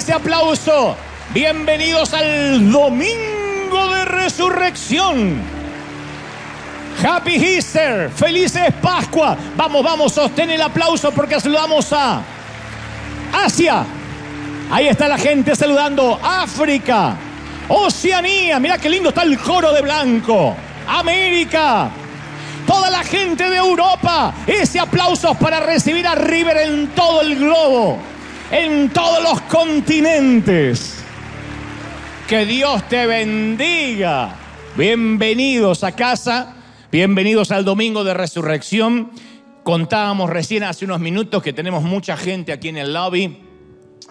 ese aplauso. Bienvenidos al Domingo de Resurrección. Happy Easter, felices Pascua. Vamos, vamos, sostén el aplauso porque saludamos a Asia. Ahí está la gente saludando. África, Oceanía, mira qué lindo está el coro de blanco. América, toda la gente de Europa. Ese aplauso para recibir a River en todo el globo, en todos los continentes. Que Dios te bendiga. Bienvenidos a casa, bienvenidos al Domingo de Resurrección. Contábamos recién hace unos minutos que tenemos mucha gente aquí en el lobby,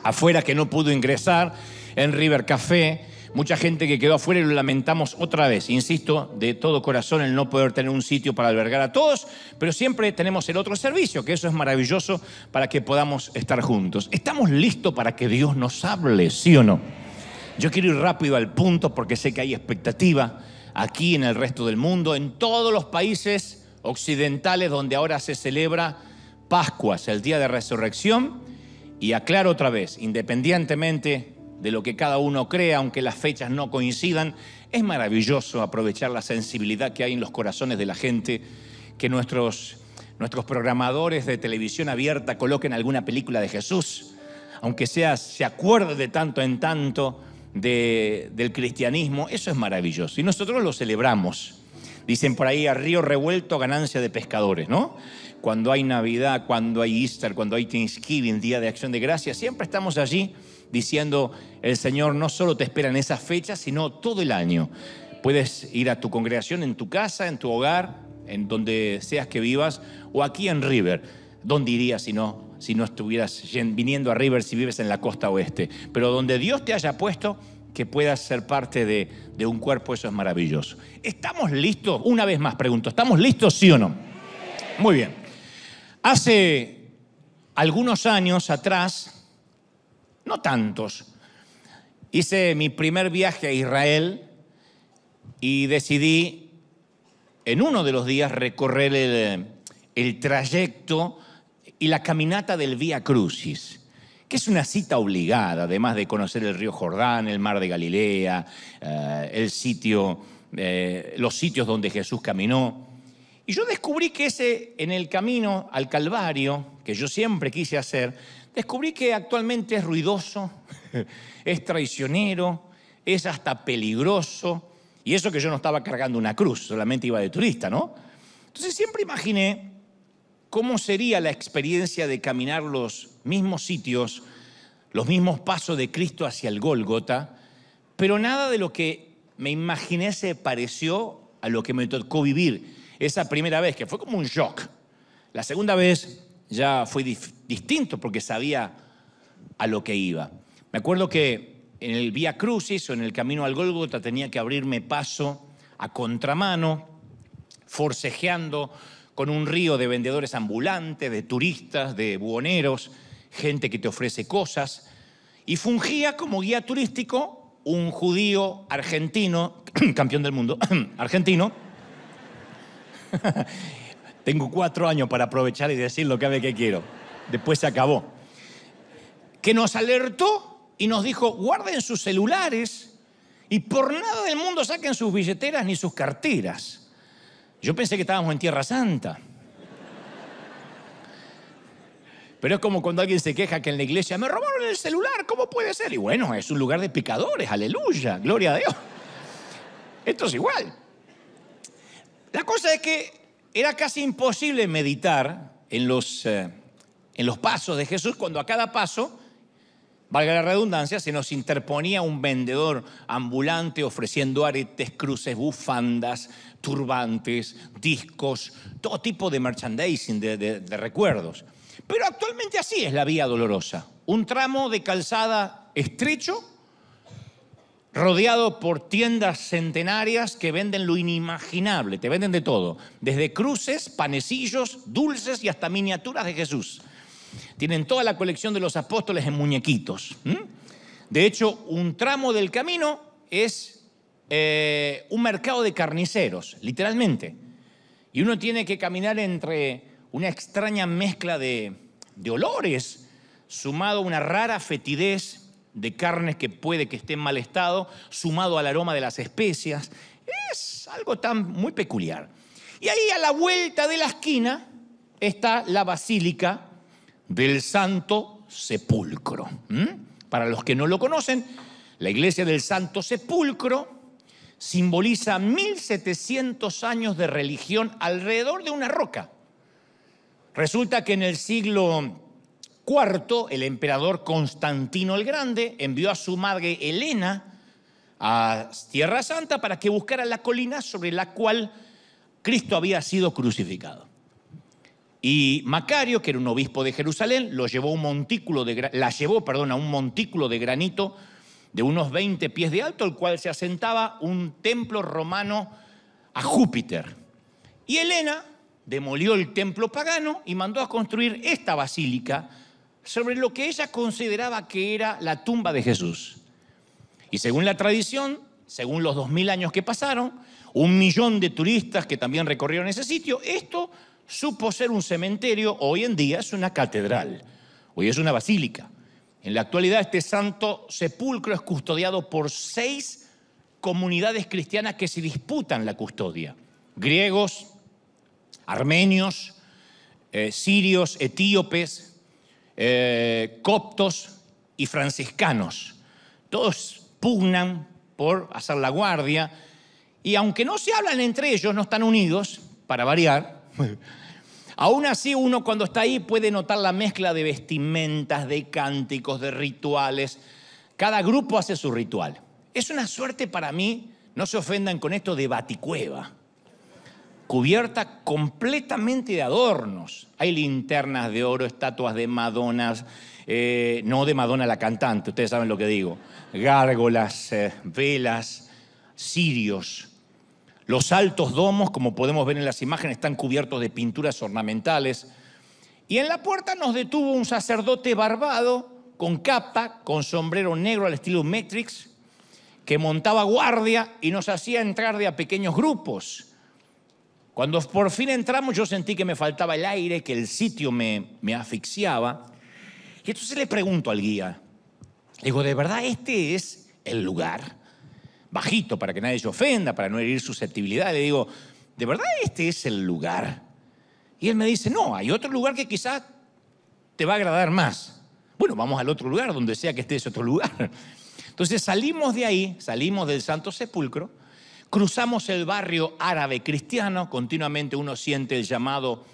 afuera, que no pudo ingresar en River Café. Mucha gente que quedó afuera y lo lamentamos otra vez. Insisto, de todo corazón, el no poder tener un sitio para albergar a todos, pero siempre tenemos el otro servicio, que eso es maravilloso para que podamos estar juntos. ¿Estamos listos para que Dios nos hable, sí o no? Yo quiero ir rápido al punto porque sé que hay expectativa aquí en el resto del mundo, en todos los países occidentales donde ahora se celebra Pascuas, el Día de Resurrección. Y aclaro otra vez, independientemente de lo que cada uno crea, aunque las fechas no coincidan, es maravilloso aprovechar la sensibilidad que hay en los corazones de la gente, que nuestros programadores de televisión abierta coloquen alguna película de Jesús, aunque sea, se acuerde de tanto en tanto del cristianismo. Eso es maravilloso y nosotros lo celebramos. Dicen por ahí, a río revuelto, ganancia de pescadores, ¿no? Cuando hay Navidad, cuando hay Easter, cuando hay Thanksgiving, Día de Acción de Gracias, siempre estamos allí diciendo, el Señor no solo te espera en esas fechas, sino todo el año. Puedes ir a tu congregación, en tu casa, en tu hogar, en donde seas que vivas, o aquí en River. ¿Dónde irías si no estuvieras viniendo a River si vives en la costa oeste? Pero donde Dios te haya puesto, que puedas ser parte de un cuerpo, eso es maravilloso. ¿Estamos listos? Una vez más pregunto, ¿estamos listos, sí o no? Muy bien. Hace algunos años atrás, no tantos, hice mi primer viaje a Israel y decidí en uno de los días recorrer el trayecto y la caminata del Vía Crucis, que es una cita obligada, además de conocer el río Jordán, el mar de Galilea, los sitios donde Jesús caminó. Y yo descubrí que en el camino al Calvario, que yo siempre quise hacer, descubrí que actualmente es ruidoso, es traicionero, es hasta peligroso. Y eso que yo no estaba cargando una cruz, solamente iba de turista, ¿no? Entonces siempre imaginé cómo sería la experiencia de caminar los mismos sitios, los mismos pasos de Cristo hacia el Gólgota, pero nada de lo que me imaginé se pareció a lo que me tocó vivir esa primera vez, que fue como un shock. La segunda vez ya fue distinto porque sabía a lo que iba. Me acuerdo que en el Vía Crucis o en el camino al Gólgota tenía que abrirme paso a contramano, forcejeando con un río de vendedores ambulantes, de turistas, de buhoneros, gente que te ofrece cosas. Y fungía como guía turístico un judío argentino, campeón del mundo, argentino. Tengo 4 años para aprovechar y decir lo que quiero. Después se acabó. Que nos alertó y nos dijo, guarden sus celulares y por nada del mundo saquen sus billeteras ni sus carteras. Yo pensé que estábamos en Tierra Santa. Pero es como cuando alguien se queja que en la iglesia, me robaron el celular, ¿cómo puede ser? Y bueno, es un lugar de pecadores, aleluya, gloria a Dios. Esto es igual. La cosa es que era casi imposible meditar en los pasos de Jesús cuando a cada paso, valga la redundancia, se nos interponía un vendedor ambulante ofreciendo aretes, cruces, bufandas, turbantes, discos, todo tipo de merchandising, de recuerdos. Pero actualmente así es la Vía Dolorosa. Un tramo de calzada estrecho, rodeado por tiendas centenarias que venden lo inimaginable, te venden de todo, desde cruces, panecillos, dulces y hasta miniaturas de Jesús. Tienen toda la colección de los apóstoles en muñequitos. De hecho, un tramo del camino es un mercado de carniceros, literalmente. Y uno tiene que caminar entre una extraña mezcla de olores, sumado a una rara fetidez, de carnes que puede que esté en mal estado, sumado al aroma de las especias. Es algo tan muy peculiar. Y ahí a la vuelta de la esquina está la Basílica del Santo Sepulcro. Para los que no lo conocen, la iglesia del Santo Sepulcro simboliza 1700 años de religión alrededor de una roca. Resulta que en el siglo IV, el emperador Constantino el Grande envió a su madre Helena a Tierra Santa para que buscara la colina sobre la cual Cristo había sido crucificado. Y Macario, que era un obispo de Jerusalén, la llevó a un montículo de granito de unos 20 pies de alto, el cual se asentaba un templo romano a Júpiter. Y Helena demolió el templo pagano y mandó a construir esta basílica sobre lo que ella consideraba que era la tumba de Jesús. Y según la tradición, según los 2000 años que pasaron, 1 millón de turistas que también recorrieron ese sitio, esto supo ser un cementerio. Hoy en día es una catedral, hoy es una basílica. En la actualidad, este Santo Sepulcro es custodiado por 6 comunidades cristianas que se disputan la custodia: griegos, armenios, sirios, etíopes, coptos y franciscanos. Todos pugnan por hacer la guardia, y aunque no se hablan entre ellos, no están unidos, para variar, aún así uno cuando está ahí puede notar la mezcla de vestimentas, de cánticos, de rituales. Cada grupo hace su ritual. Es una suerte para mí, no se ofendan con esto, de baticueva, cubierta completamente de adornos. Hay linternas de oro, estatuas de madonas, no de Madonna la cantante, ustedes saben lo que digo, gárgolas, velas, cirios. Los altos domos, como podemos ver en las imágenes, están cubiertos de pinturas ornamentales. Y en la puerta nos detuvo un sacerdote barbado, con capa, con sombrero negro al estilo Matrix, que montaba guardia y nos hacía entrar de a pequeños grupos. Cuando por fin entramos, yo sentí que me faltaba el aire, que el sitio me asfixiaba. Y entonces le pregunto al guía, le digo, ¿de verdad este es el lugar? Bajito, para que nadie se ofenda, para no herir susceptibilidad. Le digo, ¿de verdad este es el lugar? Y él me dice, no, hay otro lugar que quizás te va a agradar más. Bueno, vamos al otro lugar, donde sea que esté ese otro lugar. Entonces salimos de ahí, salimos del Santo Sepulcro, cruzamos el barrio árabe cristiano. Continuamente uno siente el llamado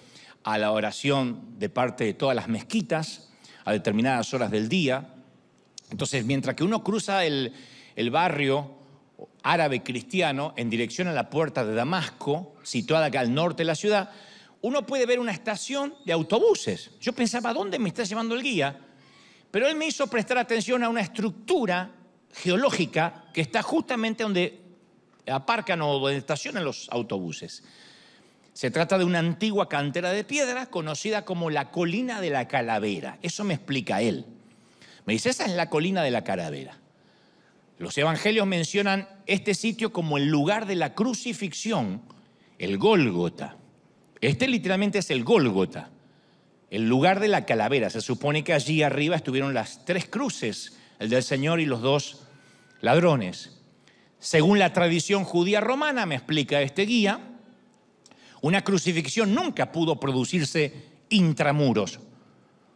a la oración de parte de todas las mezquitas a determinadas horas del día. Entonces, mientras que uno cruza el barrio árabe cristiano en dirección a la puerta de Damasco, situada acá al norte de la ciudad, uno puede ver una estación de autobuses. Yo pensaba, ¿a dónde me está llevando el guía? Pero él me hizo prestar atención a una estructura geológica que está justamente donde aparcan o estacionan los autobuses. Se trata de una antigua cantera de piedra conocida como la Colina de la Calavera. Eso me explica él. Me dice, esa es la Colina de la Calavera. Los evangelios mencionan este sitio como el lugar de la crucifixión, el Gólgota. Este literalmente es el Gólgota, el lugar de la calavera. Se supone que allí arriba estuvieron las 3 cruces, el del Señor y los 2 ladrones. Según la tradición judía romana, me explica este guía, una crucifixión nunca pudo producirse intramuros,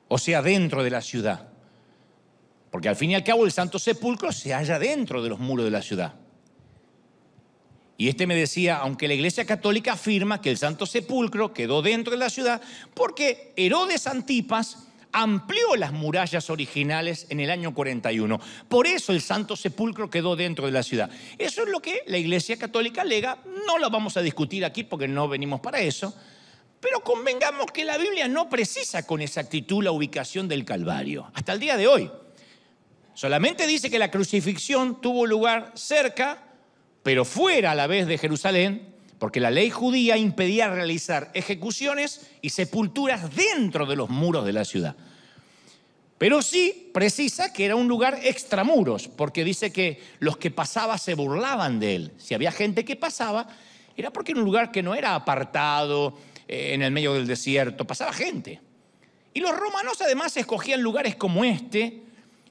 o sea, dentro de la ciudad, porque al fin y al cabo el Santo Sepulcro se halla dentro de los muros de la ciudad. Y este me decía, aunque la Iglesia Católica afirma que el Santo Sepulcro quedó dentro de la ciudad porque Herodes Antipas amplió las murallas originales en el año 41. Por eso el Santo Sepulcro quedó dentro de la ciudad. Eso es lo que la Iglesia Católica alega. No lo vamos a discutir aquí porque no venimos para eso, pero convengamos que la Biblia no precisa con exactitud la ubicación del Calvario hasta el día de hoy. Solamente dice que la crucifixión tuvo lugar cerca, pero fuera a la vez de Jerusalén, porque la ley judía impedía realizar ejecuciones y sepulturas dentro de los muros de la ciudad. Pero sí precisa que era un lugar extramuros, porque dice que los que pasaban se burlaban de él. Si había gente que pasaba, era porque era un lugar que no era apartado, en el medio del desierto, pasaba gente. Y los romanos además escogían lugares como este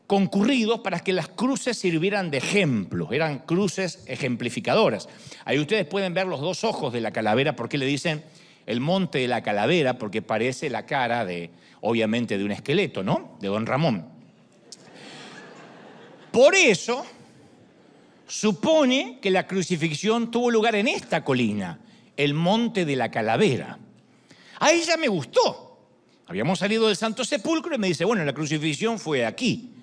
concurridos para que las cruces sirvieran de ejemplo, eran cruces ejemplificadoras. Ahí ustedes pueden ver los dos ojos de la calavera, porque le dicen el monte de la calavera, porque parece la cara de, obviamente, de un esqueleto, ¿no? De Don Ramón. Por eso supone que la crucifixión tuvo lugar en esta colina, el monte de la calavera. A ella me gustó. Habíamos salido del Santo Sepulcro y me dice, bueno, la crucifixión fue aquí.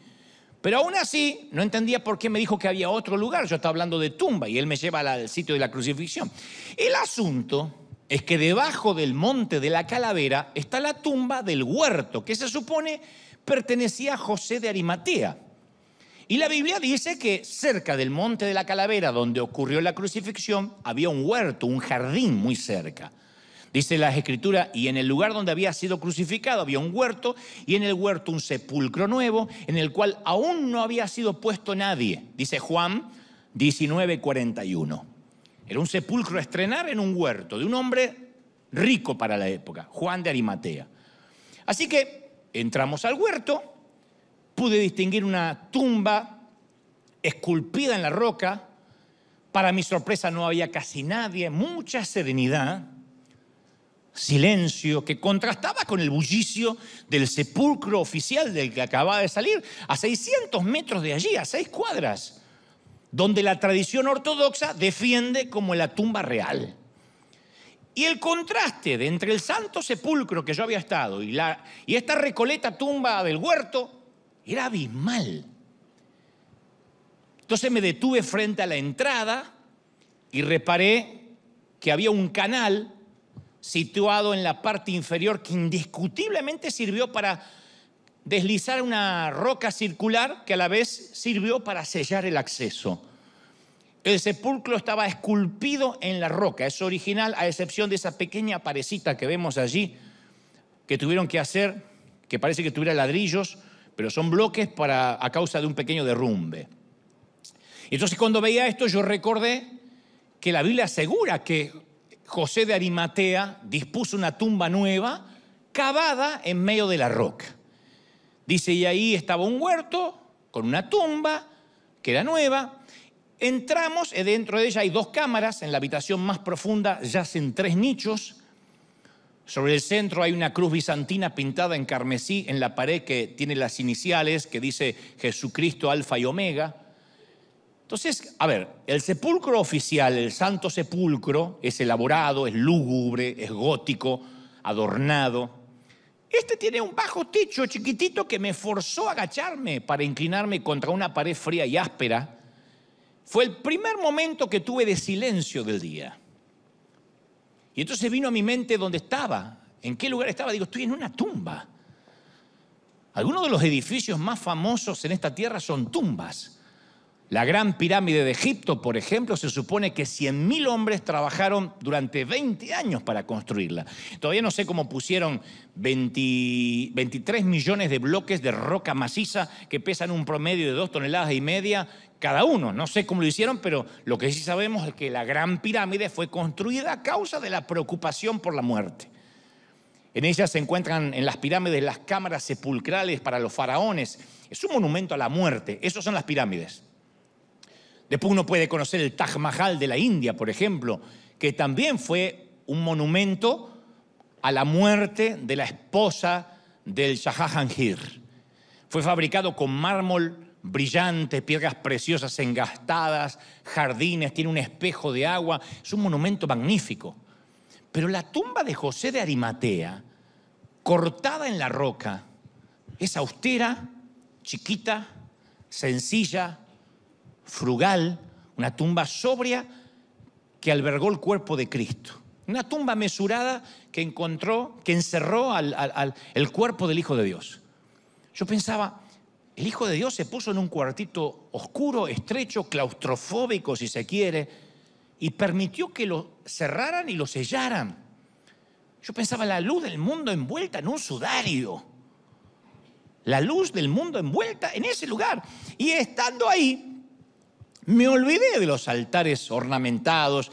Pero aún así, no entendía por qué me dijo que había otro lugar. Yo estaba hablando de tumba y él me lleva al sitio de la crucifixión. El asunto es que debajo del monte de la calavera está la tumba del huerto, que se supone pertenecía a José de Arimatea. Y la Biblia dice que cerca del monte de la calavera, donde ocurrió la crucifixión, había un huerto, un jardín muy cerca. Dice la Escritura, y en el lugar donde había sido crucificado había un huerto, y en el huerto un sepulcro nuevo, en el cual aún no había sido puesto nadie. Dice Juan 19:41. Era un sepulcro a estrenar en un huerto de un hombre rico para la época, Juan de Arimatea. Así que entramos al huerto, pude distinguir una tumba esculpida en la roca. Para mi sorpresa no había casi nadie, mucha serenidad, silencio que contrastaba con el bullicio del sepulcro oficial del que acababa de salir, a 600 metros de allí, a 6 cuadras, donde la tradición ortodoxa defiende como la tumba real. Y el contraste de entre el Santo Sepulcro que yo había estado y esta recoleta tumba del huerto era abismal. Entonces me detuve frente a la entrada y reparé que había un canal situado en la parte inferior que indiscutiblemente sirvió para deslizar una roca circular que a la vez sirvió para sellar el acceso. El sepulcro estaba esculpido en la roca, es original a excepción de esa pequeña parecita que vemos allí que tuvieron que hacer, que parece que tuviera ladrillos, pero son bloques a causa de un pequeño derrumbe. Entonces cuando veía esto yo recordé que la Biblia asegura que José de Arimatea dispuso una tumba nueva cavada en medio de la roca. Dice, y ahí estaba un huerto con una tumba que era nueva. Entramos, dentro de ella hay 2 cámaras, en la habitación más profunda yacen 3 nichos. Sobre el centro hay una cruz bizantina pintada en carmesí en la pared que tiene las iniciales que dice Jesucristo Alfa y Omega. Entonces, a ver, el sepulcro oficial, el Santo Sepulcro, es elaborado, es lúgubre, es gótico, adornado. Este tiene un bajo techo chiquitito que me forzó a agacharme para inclinarme contra una pared fría y áspera. Fue el primer momento que tuve de silencio del día. Y entonces vino a mi mente dónde estaba, en qué lugar estaba. Digo, estoy en una tumba. Algunos de los edificios más famosos en esta tierra son tumbas. La Gran Pirámide de Egipto, por ejemplo, se supone que 100.000 hombres trabajaron durante 20 años para construirla. Todavía no sé cómo pusieron 23 millones de bloques de roca maciza que pesan un promedio de 2,5 toneladas cada uno. No sé cómo lo hicieron, pero lo que sí sabemos es que la Gran Pirámide fue construida a causa de la preocupación por la muerte. En ella se encuentran en las pirámides las cámaras sepulcrales para los faraones. Es un monumento a la muerte. Esas son las pirámides. Después uno puede conocer el Taj Mahal de la India, por ejemplo, que también fue un monumento a la muerte de la esposa del Jahangir. Fue fabricado con mármol brillante, piedras preciosas engastadas, jardines, tiene un espejo de agua. Es un monumento magnífico. Pero la tumba de José de Arimatea, cortada en la roca, es austera, chiquita, sencilla, frugal, una tumba sobria que albergó el cuerpo de Cristo. Una tumba mesurada que encerró el cuerpo del Hijo de Dios. Yo pensaba, el Hijo de Dios se puso en un cuartito oscuro, estrecho, claustrofóbico si se quiere, y permitió que lo cerraran y lo sellaran. Yo pensaba, la luz del mundo envuelta en un sudario. La luz del mundo envuelta en ese lugar. Y estando ahí, me olvidé de los altares ornamentados.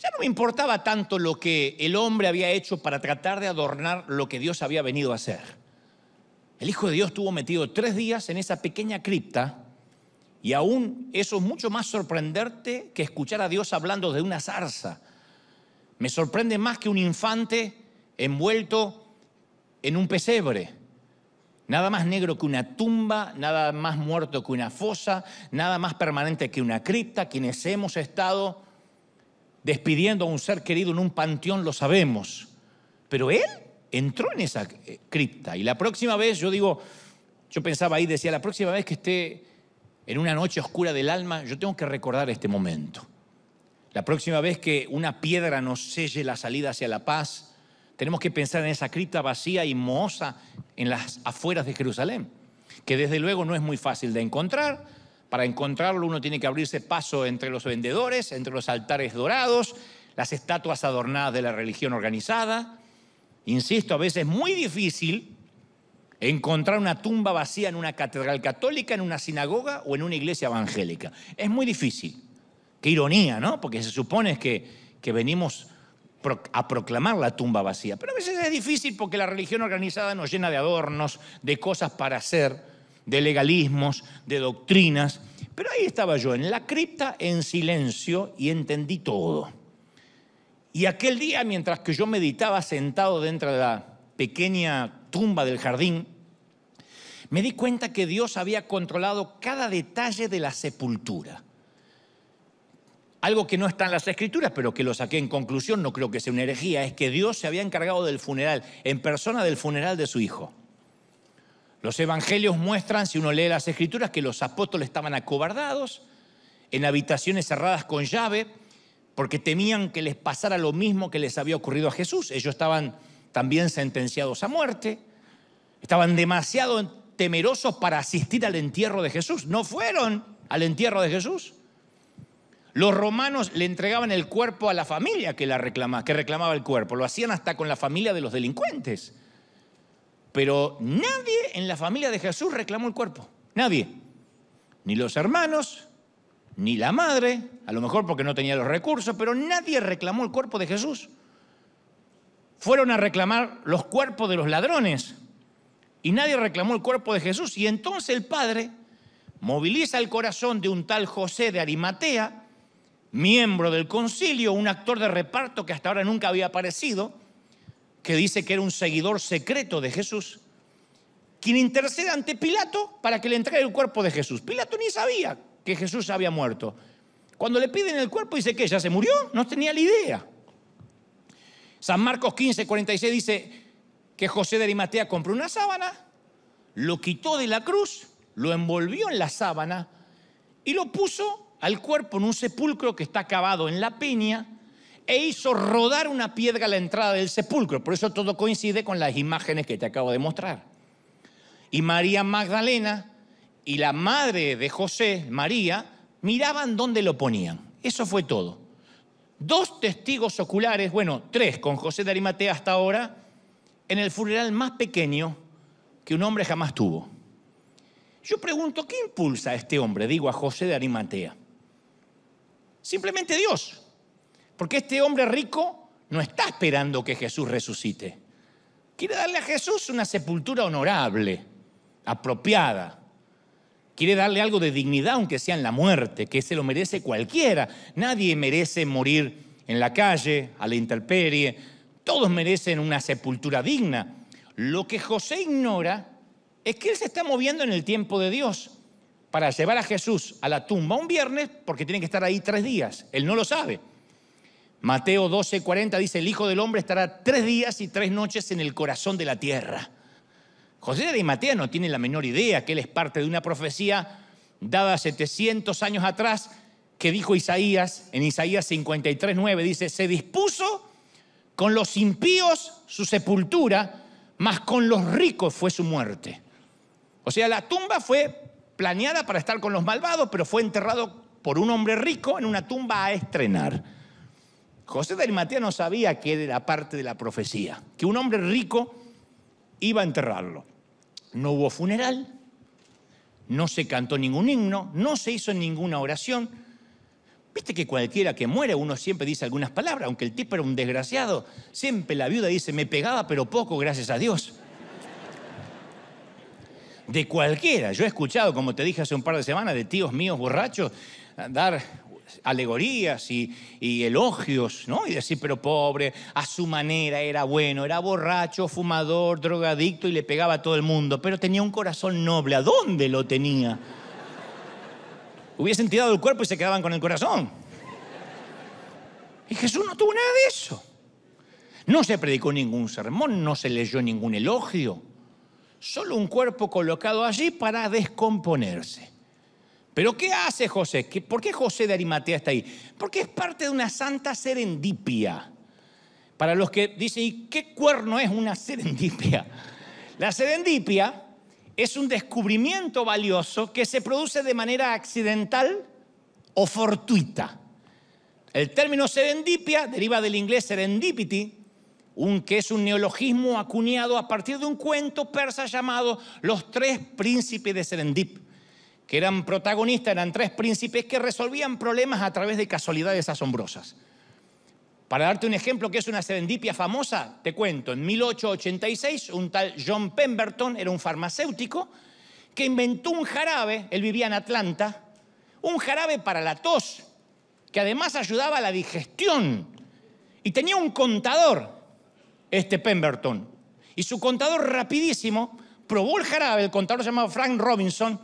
Ya no me importaba tanto lo que el hombre había hecho para tratar de adornar lo que Dios había venido a hacer. El Hijo de Dios estuvo metido 3 días en esa pequeña cripta, y aún eso es mucho más sorprendente que escuchar a Dios hablando de una zarza. Me sorprende más que un infante envuelto en un pesebre. Nada más negro que una tumba, nada más muerto que una fosa, nada más permanente que una cripta. Quienes hemos estado despidiendo a un ser querido en un panteón lo sabemos. Pero él entró en esa cripta. Y la próxima vez, yo pensaba ahí, decía, la próxima vez que esté en una noche oscura del alma, yo tengo que recordar este momento. La próxima vez que una piedra nos selle la salida hacia la paz, tenemos que pensar en esa cripta vacía y mohosa en las afueras de Jerusalén, que desde luego no es muy fácil de encontrar. Para encontrarlo uno tiene que abrirse paso entre los vendedores, entre los altares dorados, las estatuas adornadas de la religión organizada. Insisto, a veces es muy difícil encontrar una tumba vacía en una catedral católica, en una sinagoga o en una iglesia evangélica. Es muy difícil. Qué ironía, ¿no? Porque se supone que venimos a proclamar la tumba vacía. Pero a veces es difícil porque la religión organizada nos llena de adornos, de cosas para hacer, de legalismos, de doctrinas. Pero ahí estaba yo, en la cripta, en silencio, y entendí todo. Y aquel día, mientras que yo meditaba sentado dentro de la pequeña tumba del jardín, me di cuenta que Dios había controlado cada detalle de la sepultura. Algo que no está en las Escrituras, pero que lo saqué en conclusión, no creo que sea una herejía, es que Dios se había encargado del funeral, en persona del funeral de su Hijo. Los evangelios muestran, si uno lee las Escrituras, que los apóstoles estaban acobardados, en habitaciones cerradas con llave, porque temían que les pasara lo mismo que les había ocurrido a Jesús. Ellos estaban también sentenciados a muerte, estaban demasiado temerosos para asistir al entierro de Jesús. No fueron al entierro de Jesús. Los romanos le entregaban el cuerpo a la familia que reclamaba el cuerpo. Lo hacían hasta con la familia de los delincuentes. Pero nadie en la familia de Jesús reclamó el cuerpo. Nadie. Ni los hermanos, ni la madre, a lo mejor porque no tenía los recursos, pero nadie reclamó el cuerpo de Jesús. Fueron a reclamar los cuerpos de los ladrones y nadie reclamó el cuerpo de Jesús. Y entonces el Padre moviliza el corazón de un tal José de Arimatea, miembro del concilio, un actor de reparto que hasta ahora nunca había aparecido, que dice que era un seguidor secreto de Jesús, quien intercede ante Pilato para que le entregue el cuerpo de Jesús. Pilato ni sabía que Jesús había muerto. Cuando le piden el cuerpo dice que ya se murió, no tenía la idea. San Marcos 15:46 dice que José de Arimatea compró una sábana, lo quitó de la cruz, lo envolvió en la sábana y lo puso al cuerpo en un sepulcro que está cavado en la peña, e hizo rodar una piedra a la entrada del sepulcro. Por eso todo coincide con las imágenes que te acabo de mostrar. Y María Magdalena y la madre de José, María, miraban dónde lo ponían. Eso fue todo. 2 testigos oculares, bueno, 3 con José de Arimatea hasta ahora, en el funeral más pequeño que un hombre jamás tuvo. Yo pregunto, ¿qué impulsa a este hombre? Digo, a José de Arimatea. Simplemente Dios, porque este hombre rico no está esperando que Jesús resucite. Quiere darle a Jesús una sepultura honorable, apropiada. Quiere darle algo de dignidad, aunque sea en la muerte, que se lo merece cualquiera. Nadie merece morir en la calle, a la intemperie. Todos merecen una sepultura digna. Lo que José ignora es que él se está moviendo en el tiempo de Dios para llevar a Jesús a la tumba un viernes, porque tiene que estar ahí 3 días. Él no lo sabe. Mateo 12:40 dice, el Hijo del Hombre estará 3 días y 3 noches en el corazón de la tierra. José de Arimatea no tiene la menor idea que él es parte de una profecía dada 700 años atrás que dijo Isaías, en Isaías 53:9 dice, se dispuso con los impíos su sepultura, mas con los ricos fue su muerte. O sea, la tumba fue planeada para estar con los malvados, pero fue enterrado por un hombre rico en una tumba a estrenar. José de Arimatea no sabía que era parte de la profecía, que un hombre rico iba a enterrarlo. No hubo funeral, no se cantó ningún himno, no se hizo ninguna oración. Viste que cualquiera que muere uno siempre dice algunas palabras, aunque el tipo era un desgraciado, siempre la viuda dice, me pegaba pero poco, gracias a Dios. de cualquiera. Yo he escuchado, como te dije hace un par de semanas, de tíos míos borrachos dar alegorías y elogios, ¿no? Y decir, pero pobre, a su manera era bueno, era borracho, fumador, drogadicto y le pegaba a todo el mundo, pero tenía un corazón noble. ¿A dónde lo tenía? Hubiesen tirado el cuerpo y se quedaban con el corazón. Y Jesús no tuvo nada de eso. No se predicó ningún sermón, no se leyó ningún elogio. Solo un cuerpo colocado allí para descomponerse. ¿Pero qué hace José? ¿Por qué José de Arimatea está ahí? Porque es parte de una santa serendipia. Para los que dicen, ¿y qué cuerno es una serendipia? La serendipia es un descubrimiento valioso que se produce de manera accidental o fortuita. El término serendipia deriva del inglés serendipity, que es un neologismo acuñado a partir de un cuento persa llamado Los Tres Príncipes de Serendip, que eran protagonistas, eran tres príncipes que resolvían problemas a través de casualidades asombrosas. Para darte un ejemplo que es una serendipia famosa, te cuento, en 1886 un tal John Pemberton era un farmacéutico que inventó un jarabe, él vivía en Atlanta, un jarabe para la tos, que además ayudaba a la digestión, y tenía un contador, este Pemberton, y su contador rapidísimo probó el jarabe, el contador se llamaba Frank Robinson,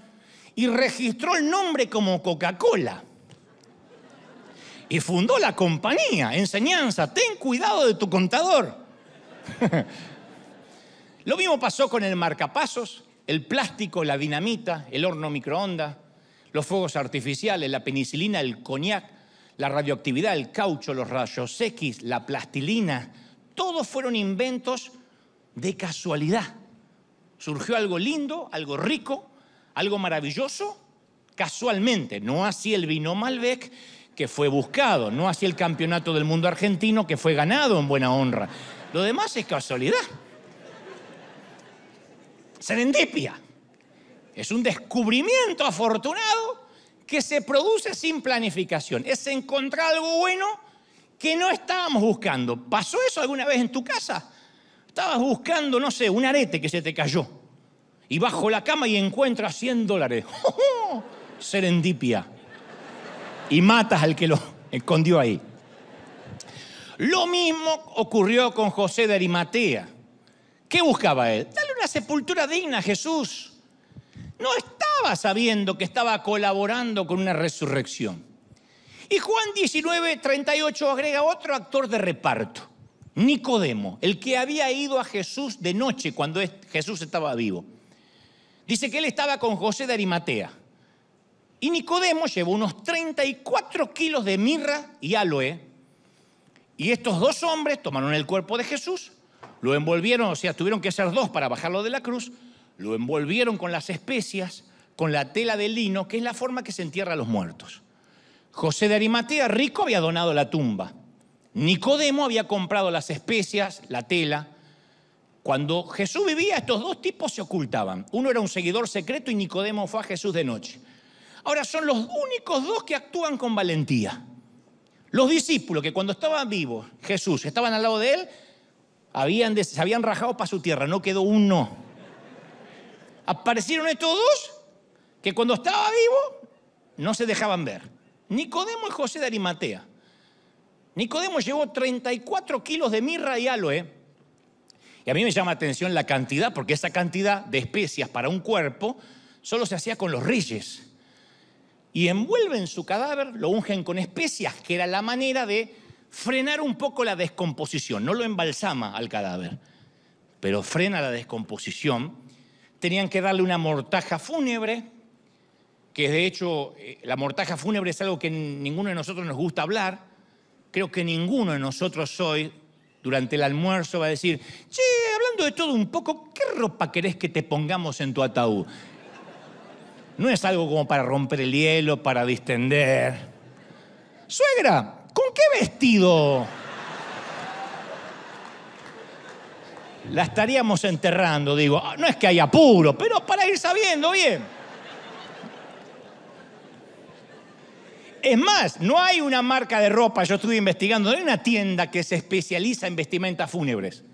y registró el nombre como Coca-Cola. Y fundó la compañía. Enseñanza, ten cuidado de tu contador. Lo mismo pasó con el marcapasos, el plástico, la dinamita, el horno microondas, los fuegos artificiales, la penicilina, el coñac, la radioactividad, el caucho, los rayos X, la plastilina. Todos fueron inventos de casualidad. Surgió algo lindo, algo rico, algo maravilloso, casualmente. No así el vino Malbec, que fue buscado. No así el campeonato del mundo argentino, que fue ganado en buena honra. Lo demás es casualidad. Serendipia. Es un descubrimiento afortunado que se produce sin planificación. Es encontrar algo bueno que no estábamos buscando. ¿Pasó eso alguna vez en tu casa? Estabas buscando, no sé, un arete que se te cayó. Y bajo la cama y encuentras $100. ¡Oh, oh! Serendipia. Y matas al que lo escondió ahí. Lo mismo ocurrió con José de Arimatea. ¿Qué buscaba él? Dale una sepultura digna a Jesús. No estaba sabiendo que estaba colaborando con una resurrección. Y Juan 19:38 agrega otro actor de reparto. Nicodemo, el que había ido a Jesús de noche cuando Jesús estaba vivo. Dice que él estaba con José de Arimatea. Y Nicodemo llevó unos 34 kilos de mirra y aloe. Y estos dos hombres tomaron el cuerpo de Jesús, lo envolvieron, o sea, tuvieron que ser dos para bajarlo de la cruz, lo envolvieron con las especias, con la tela de lino, que es la forma que se entierra a los muertos. José de Arimatea, rico, había donado la tumba. Nicodemo había comprado las especias, la tela. Cuando Jesús vivía, estos dos tipos se ocultaban. Uno era un seguidor secreto y Nicodemo fue a Jesús de noche. Ahora son los únicos dos que actúan con valentía. Los discípulos que cuando estaban vivos, Jesús, estaban al lado de él, se habían rajado para su tierra, no quedó uno. Aparecieron estos dos que cuando estaba vivo no se dejaban ver. Nicodemo y José de Arimatea. Nicodemo llevó 34 kilos de mirra y aloe. Y a mí me llama la atención la cantidad, porque esa cantidad de especias para un cuerpo solo se hacía con los reyes. Y envuelven su cadáver, lo ungen con especias, que era la manera de frenar un poco la descomposición. No lo embalsama al cadáver, pero frena la descomposición. Tenían que darle una mortaja fúnebre, que de hecho la mortaja fúnebre es algo que ninguno de nosotros nos gusta hablar. Creo que ninguno de nosotros hoy, durante el almuerzo, va a decir, che, hablando de todo un poco, ¿qué ropa querés que te pongamos en tu ataúd? No es algo como para romper el hielo, para distender. Suegra, ¿con qué vestido la estaríamos enterrando? Digo, no es que haya apuro, pero para ir sabiendo bien. Es más, no hay una marca de ropa, yo estuve investigando, no hay una tienda que se especializa en vestimentas fúnebres.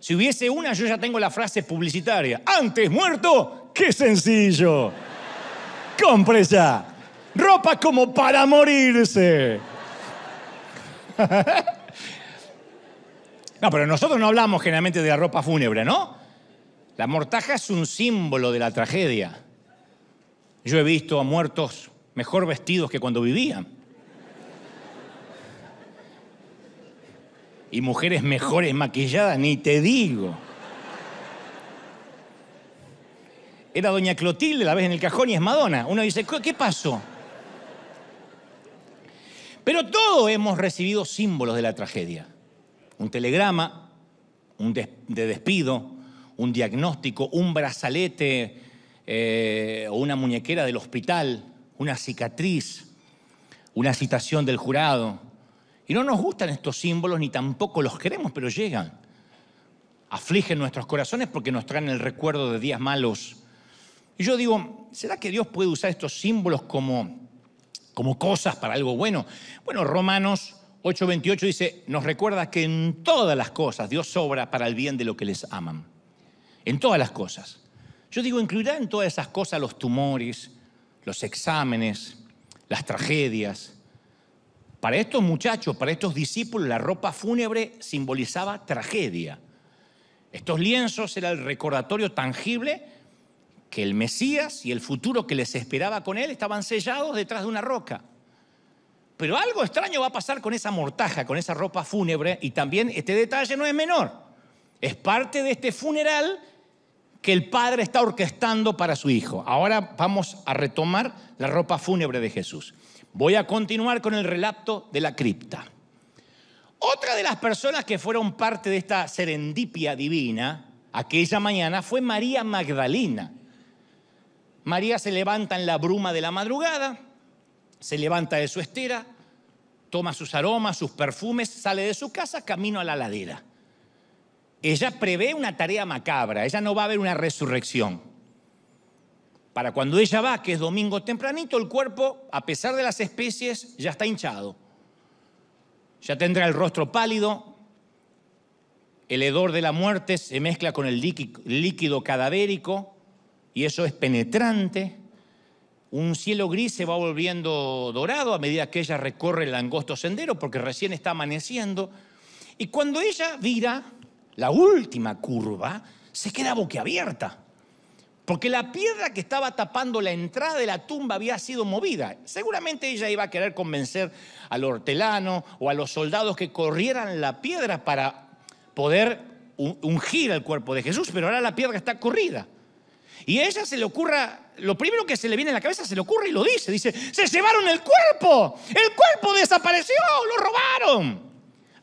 Si hubiese una, yo ya tengo la frase publicitaria. Antes muerto ¡Qué sencillo! ¡Compre ya! ¡Ropa como para morirse! No, pero nosotros no hablamos generalmente de la ropa fúnebre, ¿no? La mortaja es un símbolo de la tragedia. Yo he visto a muertos mejor vestidos que cuando vivían. Y mujeres mejores maquilladas, ni te digo. Era doña Clotilde, la ves en el cajón y es Madonna. Uno dice, ¿qué pasó? Pero todos hemos recibido símbolos de la tragedia. Un telegrama, un despido, un diagnóstico, un brazalete o una muñequera del hospital, una cicatriz, una citación del jurado. Y no nos gustan estos símbolos ni tampoco los queremos, pero llegan. Afligen nuestros corazones porque nos traen el recuerdo de días malos. Y yo digo, ¿será que Dios puede usar estos símbolos como cosas para algo bueno? Bueno, Romanos 8:28 dice, nos recuerda que en todas las cosas Dios obra para el bien de los que les aman. En todas las cosas. Yo digo, ¿incluirá en todas esas cosas los tumores, los exámenes, las tragedias? Para estos muchachos, para estos discípulos, la ropa fúnebre simbolizaba tragedia. Estos lienzos eran el recordatorio tangible que el Mesías y el futuro que les esperaba con él estaban sellados detrás de una roca. Pero algo extraño va a pasar con esa mortaja, con esa ropa fúnebre, y también este detalle no es menor. Es parte de este funeral que el Padre está orquestando para su Hijo. Ahora vamos a retomar la ropa fúnebre de Jesús. Voy a continuar con el relato de la cripta. Otra de las personas que fueron parte de esta serendipia divina aquella mañana fue María Magdalena. María se levanta en la bruma de la madrugada, se levanta de su estera, toma sus aromas, sus perfumes, sale de su casa, camino a la ladera. Ella prevé una tarea macabra, ella no va a ver una resurrección. Para cuando ella va, que es domingo tempranito, el cuerpo, a pesar de las especies, ya está hinchado. Ya tendrá el rostro pálido, el hedor de la muerte se mezcla con el líquido cadavérico y eso es penetrante. Un cielo gris se va volviendo dorado a medida que ella recorre el angosto sendero porque recién está amaneciendo. Y cuando ella vira la última curva, se queda boquiabierta, porque la piedra que estaba tapando la entrada de la tumba había sido movida. Seguramente ella iba a querer convencer al hortelano o a los soldados que corrieran la piedra para poder ungir el cuerpo de Jesús, pero ahora la piedra está corrida. Y a ella se le ocurra, lo primero que se le viene a la cabeza se le ocurre y lo dice. Dice, se llevaron el cuerpo desapareció, lo robaron.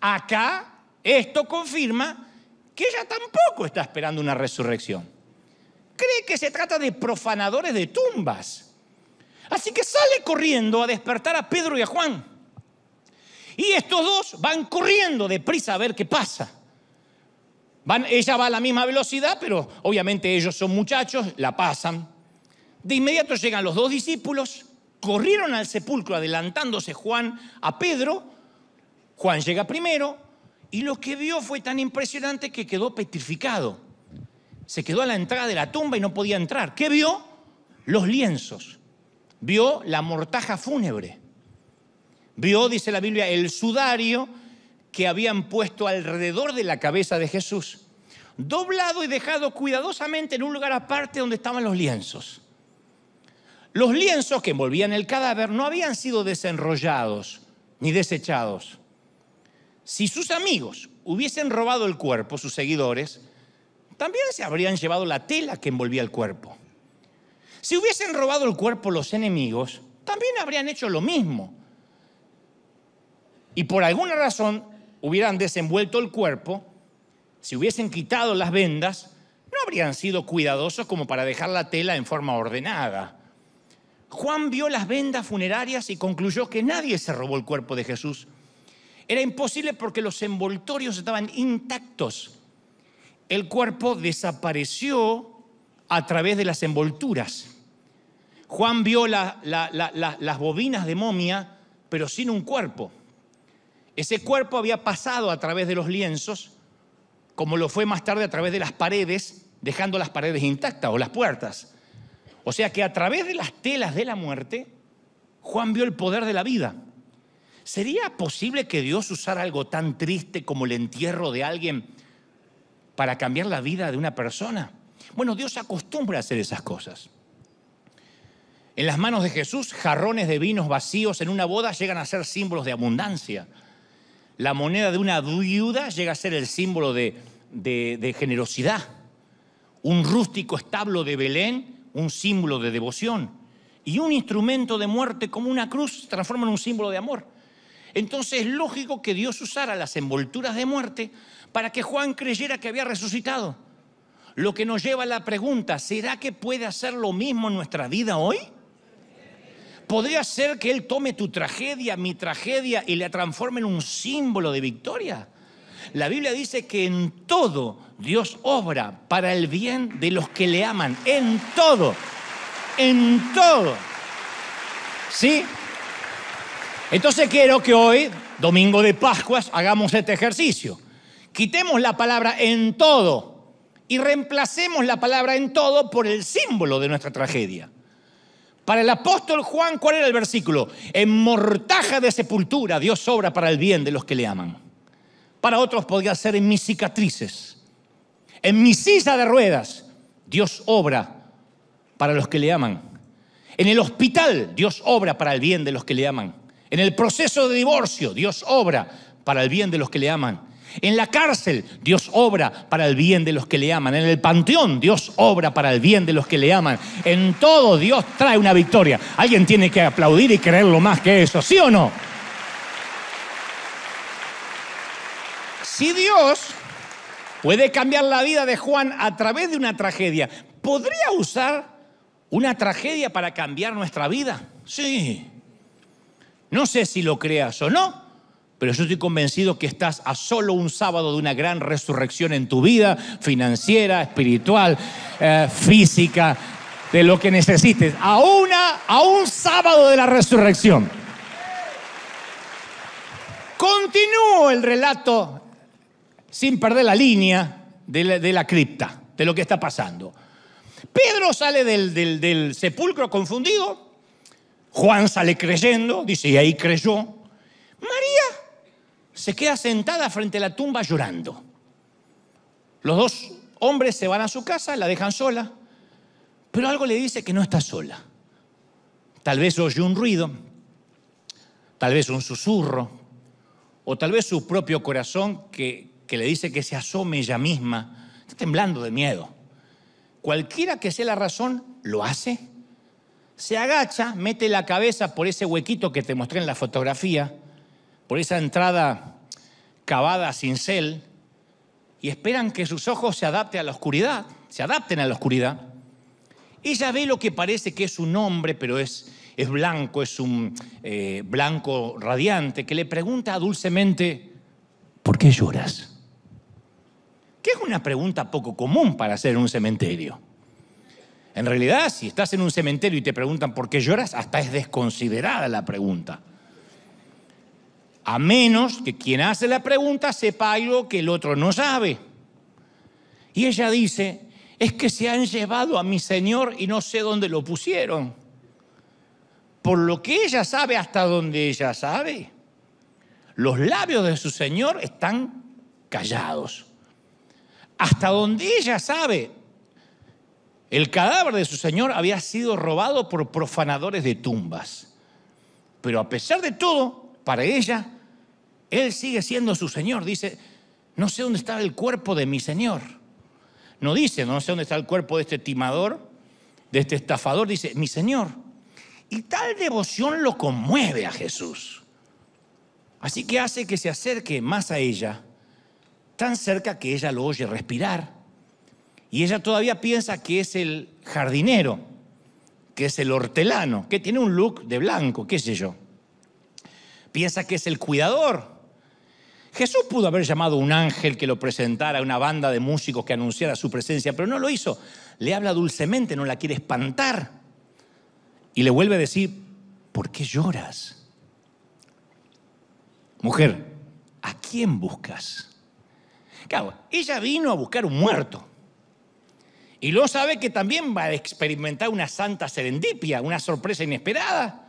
Acá esto confirma que ella tampoco está esperando una resurrección. Cree que se trata de profanadores de tumbas. Así que sale corriendo a despertar a Pedro y a Juan. Y estos dos van corriendo deprisa a ver qué pasa. Ella va a la misma velocidad, pero obviamente ellos son muchachos, la pasan. De inmediato llegan los dos discípulos, corrieron al sepulcro adelantándose Juan a Pedro. Juan llega primero. Y lo que vio fue tan impresionante que quedó petrificado. Se quedó a la entrada de la tumba y no podía entrar. ¿Qué vio? Los lienzos. Vio la mortaja fúnebre. Vio, dice la Biblia, el sudario que habían puesto alrededor de la cabeza de Jesús, doblado y dejado cuidadosamente en un lugar aparte donde estaban los lienzos. Los lienzos que envolvían el cadáver no habían sido desenrollados ni desechados. Si sus amigos hubiesen robado el cuerpo, sus seguidores, también se habrían llevado la tela que envolvía el cuerpo. Si hubiesen robado el cuerpo los enemigos, también habrían hecho lo mismo. Y por alguna razón hubieran desenvuelto el cuerpo, si hubiesen quitado las vendas, no habrían sido cuidadosos como para dejar la tela en forma ordenada. Juan vio las vendas funerarias y concluyó que nadie se robó el cuerpo de Jesús. Era imposible porque los envoltorios estaban intactos. El cuerpo desapareció a través de las envolturas. Juan vio las bobinas de momia, pero sin un cuerpo. Ese cuerpo había pasado a través de los lienzos, como lo fue más tarde a través de las paredes, dejando las paredes intactas o las puertas. O sea que a través de las telas de la muerte, Juan vio el poder de la vida. ¿Sería posible que Dios usara algo tan triste como el entierro de alguien para cambiar la vida de una persona? Bueno, Dios acostumbra a hacer esas cosas. En las manos de Jesús, jarrones de vinos vacíos en una boda llegan a ser símbolos de abundancia. La moneda de una viuda llega a ser el símbolo de generosidad. Un rústico establo de Belén, un símbolo de devoción. Y un instrumento de muerte como una cruz se transforma en un símbolo de amor. Entonces es lógico que Dios usara las envolturas de muerte para que Juan creyera que había resucitado. Lo que nos lleva a la pregunta, ¿será que puede hacer lo mismo en nuestra vida hoy? ¿Podría ser que Él tome tu tragedia, mi tragedia, y la transforme en un símbolo de victoria? La Biblia dice que en todo Dios obra para el bien de los que le aman. En todo. En todo. ¿Sí? Entonces quiero que hoy, domingo de Pascuas, hagamos este ejercicio. Quitemos la palabra en todo y reemplacemos la palabra en todo por el símbolo de nuestra tragedia. Para el apóstol Juan, ¿cuál era el versículo? En mortaja de sepultura Dios obra para el bien de los que le aman. Para otros podría ser en mis cicatrices. En mi silla de ruedas Dios obra para los que le aman. En el hospital, Dios obra para el bien de los que le aman. En el proceso de divorcio, Dios obra para el bien de los que le aman. En la cárcel, Dios obra para el bien de los que le aman. En el panteón, Dios obra para el bien de los que le aman. En todo, Dios trae una victoria. Alguien tiene que aplaudir y creerlo más que eso, ¿sí o no? Si Dios puede cambiar la vida de Juan a través de una tragedia, ¿podría usar una tragedia para cambiar nuestra vida? Sí. No sé si lo creas o no, pero yo estoy convencido que estás a solo un sábado de una gran resurrección en tu vida, financiera, espiritual, física, de lo que necesites. A un sábado de la resurrección. Continúo el relato sin perder la línea de la cripta, de lo que está pasando. Pedro sale del sepulcro confundido, Juan sale creyendo, dice, y ahí creyó. María se queda sentada frente a la tumba llorando. Los dos hombres se van a su casa, la dejan sola, pero algo le dice que no está sola. Tal vez oyó un ruido, tal vez un susurro, o tal vez su propio corazón que le dice que se asome ella misma. Está temblando de miedo. Cualquiera que sea la razón, lo hace. Se agacha, mete la cabeza por ese huequito que te mostré en la fotografía, por esa entrada cavada a cincel, y esperan que sus ojos se adapten a la oscuridad. Ella ve lo que parece que es un hombre, pero es blanco, es un blanco radiante, que le pregunta dulcemente, ¿por qué lloras? Que es una pregunta poco común para hacer en un cementerio. En realidad, si estás en un cementerio y te preguntan por qué lloras, hasta es desconsiderada la pregunta. A menos que quien hace la pregunta sepa algo que el otro no sabe. Y ella dice, es que se han llevado a mi Señor y no sé dónde lo pusieron. Por lo que ella sabe, hasta donde ella sabe, los labios de su Señor están callados. Hasta donde ella sabe, el cadáver de su Señor había sido robado por profanadores de tumbas. Pero a pesar de todo, para ella, Él sigue siendo su Señor. Dice, no sé dónde está el cuerpo de mi Señor. No dice, no sé dónde está el cuerpo de este timador, de este estafador. Dice, mi Señor. Y tal devoción lo conmueve a Jesús. Así que hace que se acerque más a ella, tan cerca que ella lo oye respirar, y ella todavía piensa que es el jardinero, que es el hortelano, que tiene un look de blanco, qué sé yo. Piensa que es el cuidador. Jesús pudo haber llamado a un ángel que lo presentara, a una banda de músicos que anunciara su presencia, pero no lo hizo. Le habla dulcemente, no la quiere espantar, y le vuelve a decir, ¿por qué lloras? Mujer, ¿a quién buscas? Claro, ella vino a buscar un muerto Y luego sabe que también va a experimentar una santa serendipia, una sorpresa inesperada.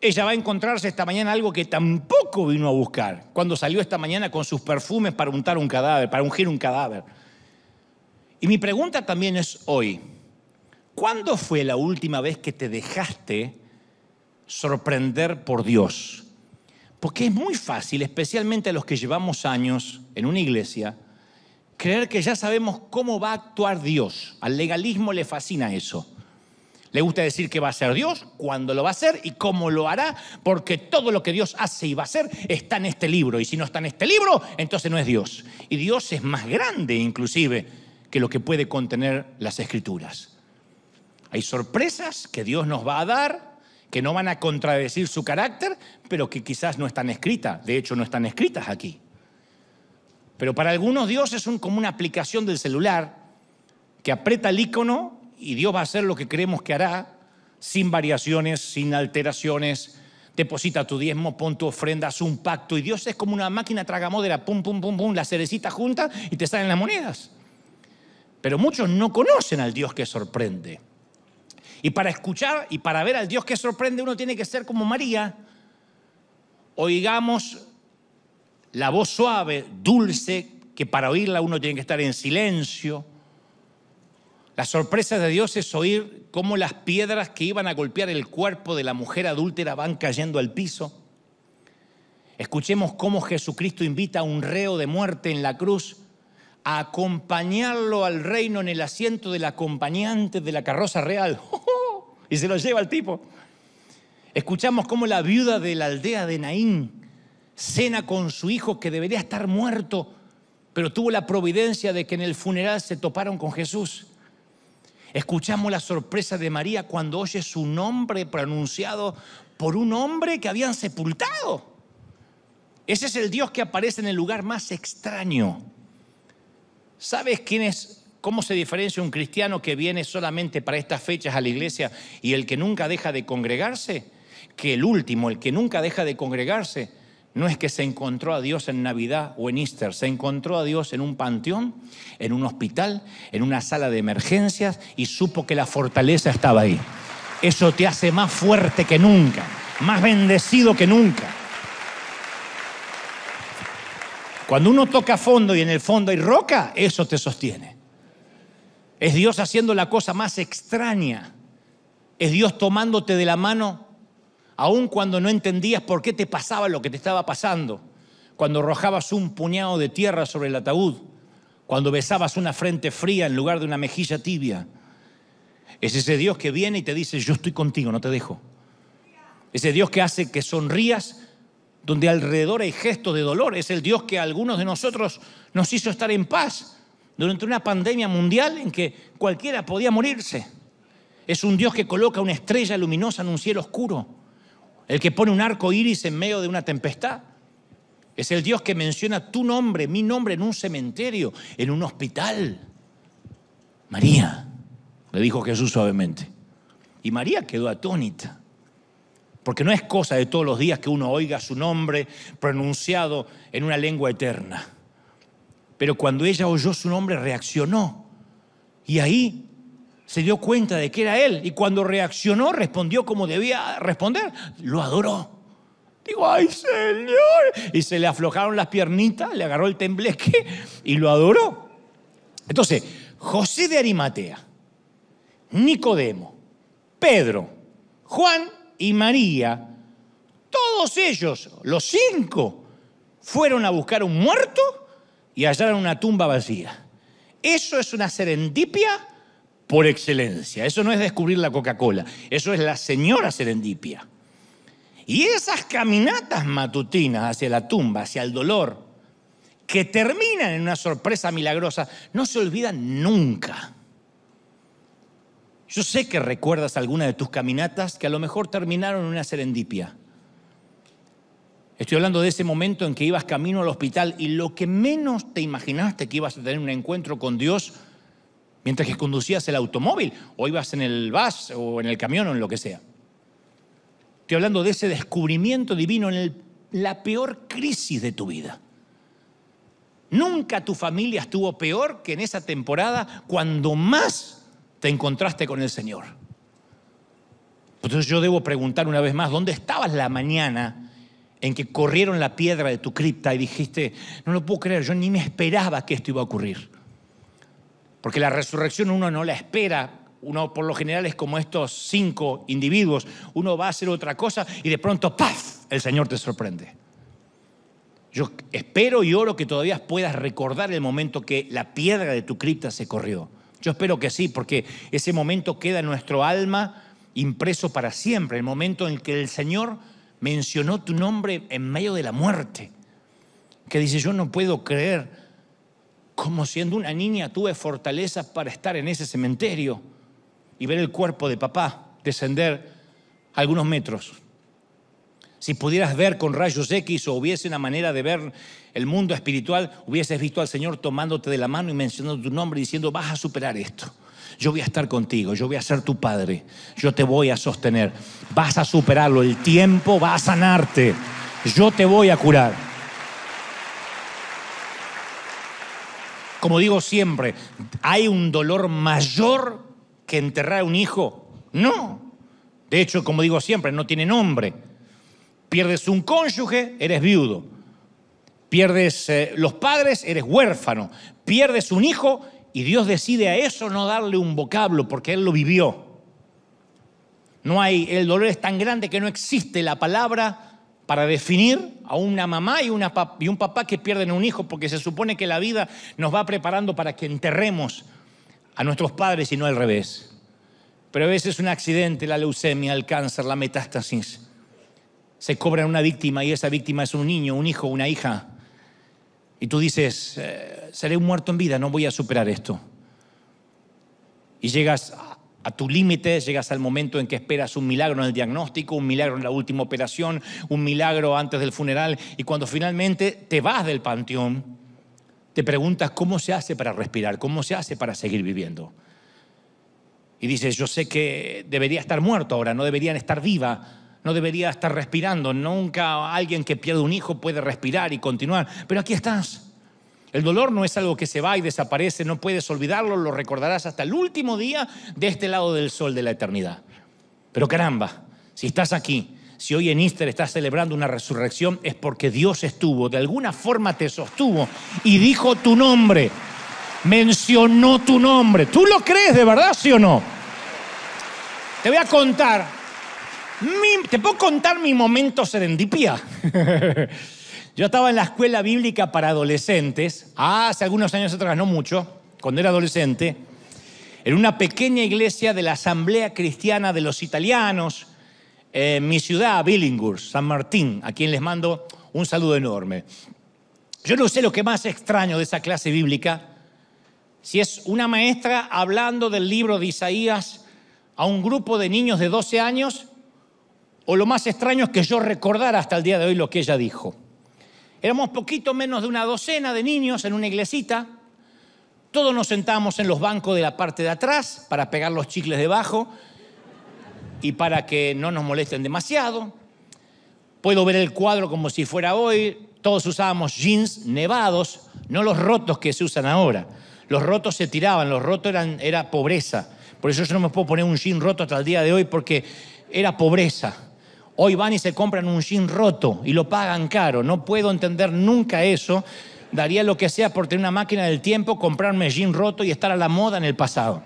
Ella va a encontrarse esta mañana algo que tampoco vino a buscar cuando salió esta mañana con sus perfumes para untar un cadáver, para ungir un cadáver. Y mi pregunta también es hoy, ¿cuándo fue la última vez que te dejaste sorprender por Dios? Porque es muy fácil, especialmente a los que llevamos años en una iglesia, creer que ya sabemos cómo va a actuar Dios. Al legalismo le fascina eso. Le gusta decir qué va a hacer Dios, cuándo lo va a hacer y cómo lo hará, porque todo lo que Dios hace y va a hacer está en este libro. Y si no está en este libro, entonces no es Dios. Y Dios es más grande, inclusive, que lo que puede contener las Escrituras. Hay sorpresas que Dios nos va a dar, que no van a contradecir su carácter, pero que quizás no están escritas. De hecho, no están escritas aquí. Pero para algunos Dios es como una aplicación del celular que aprieta el icono y Dios va a hacer lo que creemos que hará, sin variaciones, sin alteraciones. Deposita tu diezmo, pon tu ofrenda, haz un pacto. Y Dios es como una máquina tragamodera, pum, pum, pum, pum, la cerecita junta y te salen las monedas. Pero muchos no conocen al Dios que sorprende. Y para escuchar y para ver al Dios que sorprende, uno tiene que ser como María. Oigamos la voz suave, dulce, que para oírla uno tiene que estar en silencio. La sorpresa de Dios es oír cómo las piedras que iban a golpear el cuerpo de la mujer adúltera van cayendo al piso. Escuchemos cómo Jesucristo invita a un reo de muerte en la cruz a acompañarlo al reino en el asiento del acompañante de la carroza real. ¡Oh! Y se lo lleva el tipo. Escuchamos cómo la viuda de la aldea de Naín cena con su hijo que debería estar muerto, pero tuvo la providencia de que en el funeral se toparon con Jesús. Escuchamos la sorpresa de María cuando oye su nombre pronunciado por un hombre que habían sepultado. Ese es el Dios que aparece en el lugar más extraño. ¿Sabes quién es? ¿Cómo se diferencia un cristiano que viene solamente para estas fechas a la iglesia y el que nunca deja de congregarse? Que el último, el que nunca deja de congregarse, no es que se encontró a Dios en Navidad o en Easter, se encontró a Dios en un panteón, en un hospital, en una sala de emergencias y supo que la fortaleza estaba ahí. Eso te hace más fuerte que nunca, más bendecido que nunca. Cuando uno toca fondo y en el fondo hay roca, eso te sostiene. Es Dios haciendo la cosa más extraña. Es Dios tomándote de la mano aún cuando no entendías por qué te pasaba lo que te estaba pasando, cuando arrojabas un puñado de tierra sobre el ataúd, cuando besabas una frente fría en lugar de una mejilla tibia. Es ese Dios que viene y te dice, yo estoy contigo, no te dejo. Ese Dios que hace que sonrías donde alrededor hay gestos de dolor. Es el Dios que a algunos de nosotros nos hizo estar en paz durante una pandemia mundial en que cualquiera podía morirse. Es un Dios que coloca una estrella luminosa en un cielo oscuro. El que pone un arco iris en medio de una tempestad. Es el Dios que menciona tu nombre, mi nombre en un cementerio, en un hospital. María, le dijo Jesús suavemente. Y María quedó atónita. Porque no es cosa de todos los días que uno oiga su nombre pronunciado en una lengua eterna. Pero cuando ella oyó su nombre, reaccionó. Y ahí se dio cuenta de que era Él. Y cuando reaccionó, respondió como debía responder. Lo adoró. Digo, ¡ay, Señor! Y se le aflojaron las piernitas, le agarró el tembleque y lo adoró. Entonces, José de Arimatea, Nicodemo, Pedro, Juan y María, todos ellos, los cinco, fueron a buscar un muerto y hallaron una tumba vacía. Eso es una serendipia por excelencia. Eso no es descubrir la Coca-Cola, eso es la señora serendipia. Y esas caminatas matutinas hacia la tumba, hacia el dolor, que terminan en una sorpresa milagrosa, no se olvidan nunca. Yo sé que recuerdas alguna de tus caminatas que a lo mejor terminaron en una serendipia. Estoy hablando de ese momento en que ibas camino al hospital y lo que menos te imaginaste que ibas a tener un encuentro con Dios mientras que conducías el automóvil o ibas en el bus o en el camión o en lo que sea. Estoy hablando de ese descubrimiento divino en la peor crisis de tu vida. Nunca tu familia estuvo peor que en esa temporada cuando más te encontraste con el Señor. Entonces yo debo preguntar una vez más, ¿dónde estabas la mañana en que corrieron la piedra de tu cripta y dijiste, no lo puedo creer, yo ni me esperaba que esto iba a ocurrir? Porque la resurrección uno no la espera. Uno por lo general es como estos 5 individuos. Uno va a hacer otra cosa y de pronto ¡paf!, el Señor te sorprende. Yo espero y oro que todavía puedas recordar el momento que la piedra de tu cripta se corrió. Yo espero que sí, porque ese momento queda en nuestro alma impreso para siempre. El momento en que el Señor mencionó tu nombre en medio de la muerte. Que dice, yo no puedo creer cómo siendo una niña tuve fortaleza para estar en ese cementerio y ver el cuerpo de papá descender algunos metros. Si pudieras ver con rayos X o hubiese una manera de ver el mundo espiritual, hubieses visto al Señor tomándote de la mano y mencionando tu nombre y diciendo, vas a superar esto. Yo voy a estar contigo, yo voy a ser tu padre, yo te voy a sostener. Vas a superarlo, el tiempo va a sanarte, yo te voy a curar. Como digo siempre, ¿hay un dolor mayor que enterrar a un hijo? No. De hecho, como digo siempre, no tiene nombre. Pierdes un cónyuge, eres viudo. Pierdes los padres, eres huérfano. Pierdes un hijo y Dios decide a eso no darle un vocablo porque Él lo vivió. No hay, el dolor es tan grande que no existe la palabra para definir a una mamá y, un papá que pierden un hijo, porque se supone que la vida nos va preparando para que enterremos a nuestros padres y no al revés. Pero a veces un accidente, la leucemia, el cáncer, la metástasis, se cobran una víctima y esa víctima es un niño, un hijo, una hija. Y tú dices, seré un muerto en vida, no voy a superar esto. Y llegas a tu límite, llegas al momento en que esperas un milagro en el diagnóstico, un milagro en la última operación, un milagro antes del funeral. Y cuando finalmente te vas del panteón, te preguntas cómo se hace para respirar, cómo se hace para seguir viviendo. Y dices, yo sé que debería estar muerto ahora, no deberían estar viva. No debería estar respirando. Nunca alguien que pierde un hijo puede respirar y continuar. Pero aquí estás. El dolor no es algo que se va y desaparece. No puedes olvidarlo. Lo recordarás hasta el último día de este lado del sol de la eternidad. Pero caramba, si estás aquí, si hoy en Easter estás celebrando una resurrección, es porque Dios estuvo, de alguna forma te sostuvo y dijo tu nombre. Mencionó tu nombre. ¿Tú lo crees de verdad, sí o no? Te voy a contar. Te puedo contar mi momento serendipia. Yo estaba en la escuela bíblica para adolescentes, hace algunos años atrás, no mucho, cuando era adolescente, en una pequeña iglesia de la Asamblea Cristiana de los Italianos, en mi ciudad, Billinghurst, San Martín, a quien les mando un saludo enorme. Yo no sé lo que más extraño de esa clase bíblica, si es una maestra hablando del libro de Isaías a un grupo de niños de 12 años, o lo más extraño es que yo recordara hasta el día de hoy lo que ella dijo. Éramos poquito menos de una docena de niños en una iglesita. Todos nos sentamos en los bancos de la parte de atrás para pegar los chicles debajo y para que no nos molesten demasiado. Puedo ver el cuadro como si fuera hoy. Todos usábamos jeans nevados, no los rotos que se usan ahora. Los rotos se tiraban, los rotos era pobreza. Por eso yo no me puedo poner un jean roto hasta el día de hoy porque era pobreza. Hoy van y se compran un jean roto y lo pagan caro. No puedo entender nunca eso. Daría lo que sea por tener una máquina del tiempo, comprarme jean roto y estar a la moda en el pasado.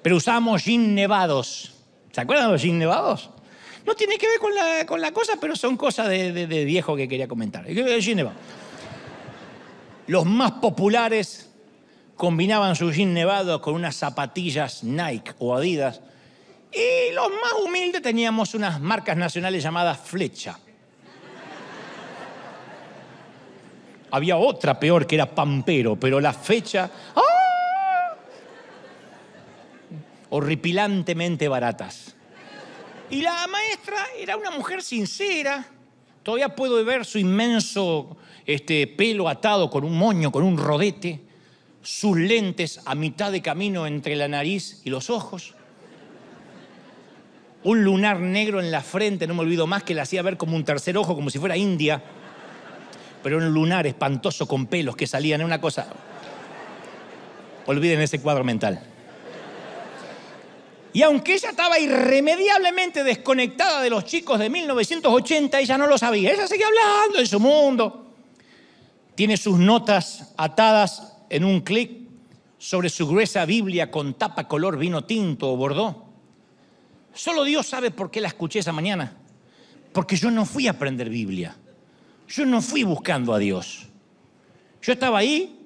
Pero usamos jean nevados. ¿Se acuerdan de los jean nevados? No tiene que ver con la cosa, pero son cosas de viejo que quería comentar. El jean nevado. Los más populares combinaban su jean nevado con unas zapatillas Nike o Adidas. Y los más humildes teníamos unas marcas nacionales llamadas Flecha. Había otra peor que era Pampero, pero la Flecha... ¡ah! Horripilantemente baratas. Y la maestra era una mujer sincera. Todavía puedo ver su inmenso pelo atado con un moño, con un rodete. Sus lentes a mitad de camino entre la nariz y los ojos. Un lunar negro en la frente, no me olvido más, que la hacía ver como un tercer ojo, como si fuera india. pero era un lunar espantoso con pelos que salían, era una cosa... Olviden ese cuadro mental. Y aunque ella estaba irremediablemente desconectada de los chicos de 1980, ella no lo sabía. Ella seguía hablando en su mundo. Tiene sus notas atadas en un clic sobre su gruesa Biblia con tapa color vino tinto o bordeaux. Solo Dios sabe por qué la escuché esa mañana. Porque yo no fui a aprender Biblia. Yo no fui buscando a Dios. Yo estaba ahí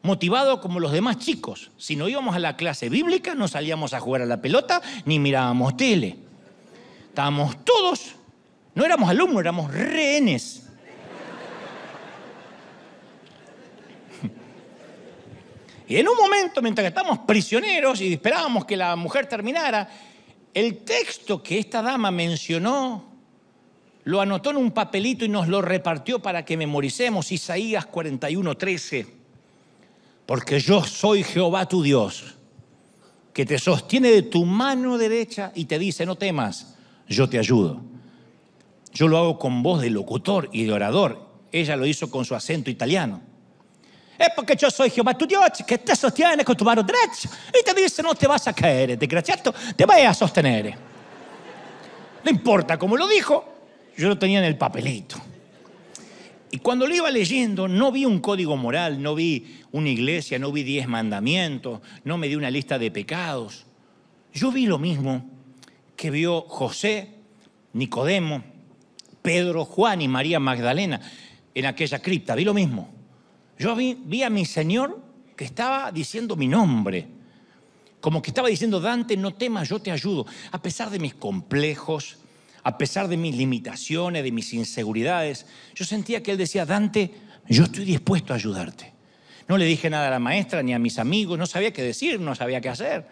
motivado como los demás chicos. Si no íbamos a la clase bíblica, no salíamos a jugar a la pelota, ni mirábamos tele. Estábamos todos, no éramos alumnos, éramos rehenes. Y en un momento, mientras que estábamos prisioneros y esperábamos que la mujer terminara, el texto que esta dama mencionó lo anotó en un papelito y nos lo repartió para que memoricemos, Isaías 41:13. Porque yo soy Jehová tu Dios, que te sostiene de tu mano derecha y te dice, no temas, yo te ayudo. Yo lo hago con voz de locutor y de orador. Ella lo hizo con su acento italiano. Es porque yo soy Jehová tu Dios, que te sostiene con tu mano derecha y te dice, no te vas a caer, desgraciado, te vas a sostener. No importa cómo lo dijo, yo lo tenía en el papelito. Y cuando lo iba leyendo, no vi un código moral, no vi una iglesia, no vi 10 mandamientos, no me dio una lista de pecados. Yo vi lo mismo que vio José, Nicodemo, Pedro, Juan y María Magdalena en aquella cripta. Vi lo mismo. Yo vi a mi Señor que estaba diciendo mi nombre. Como que estaba diciendo, Dante, no temas, yo te ayudo. A pesar de mis complejos, a pesar de mis limitaciones, de mis inseguridades, yo sentía que él decía, Dante, yo estoy dispuesto a ayudarte. No le dije nada a la maestra ni a mis amigos, no sabía qué decir, no sabía qué hacer.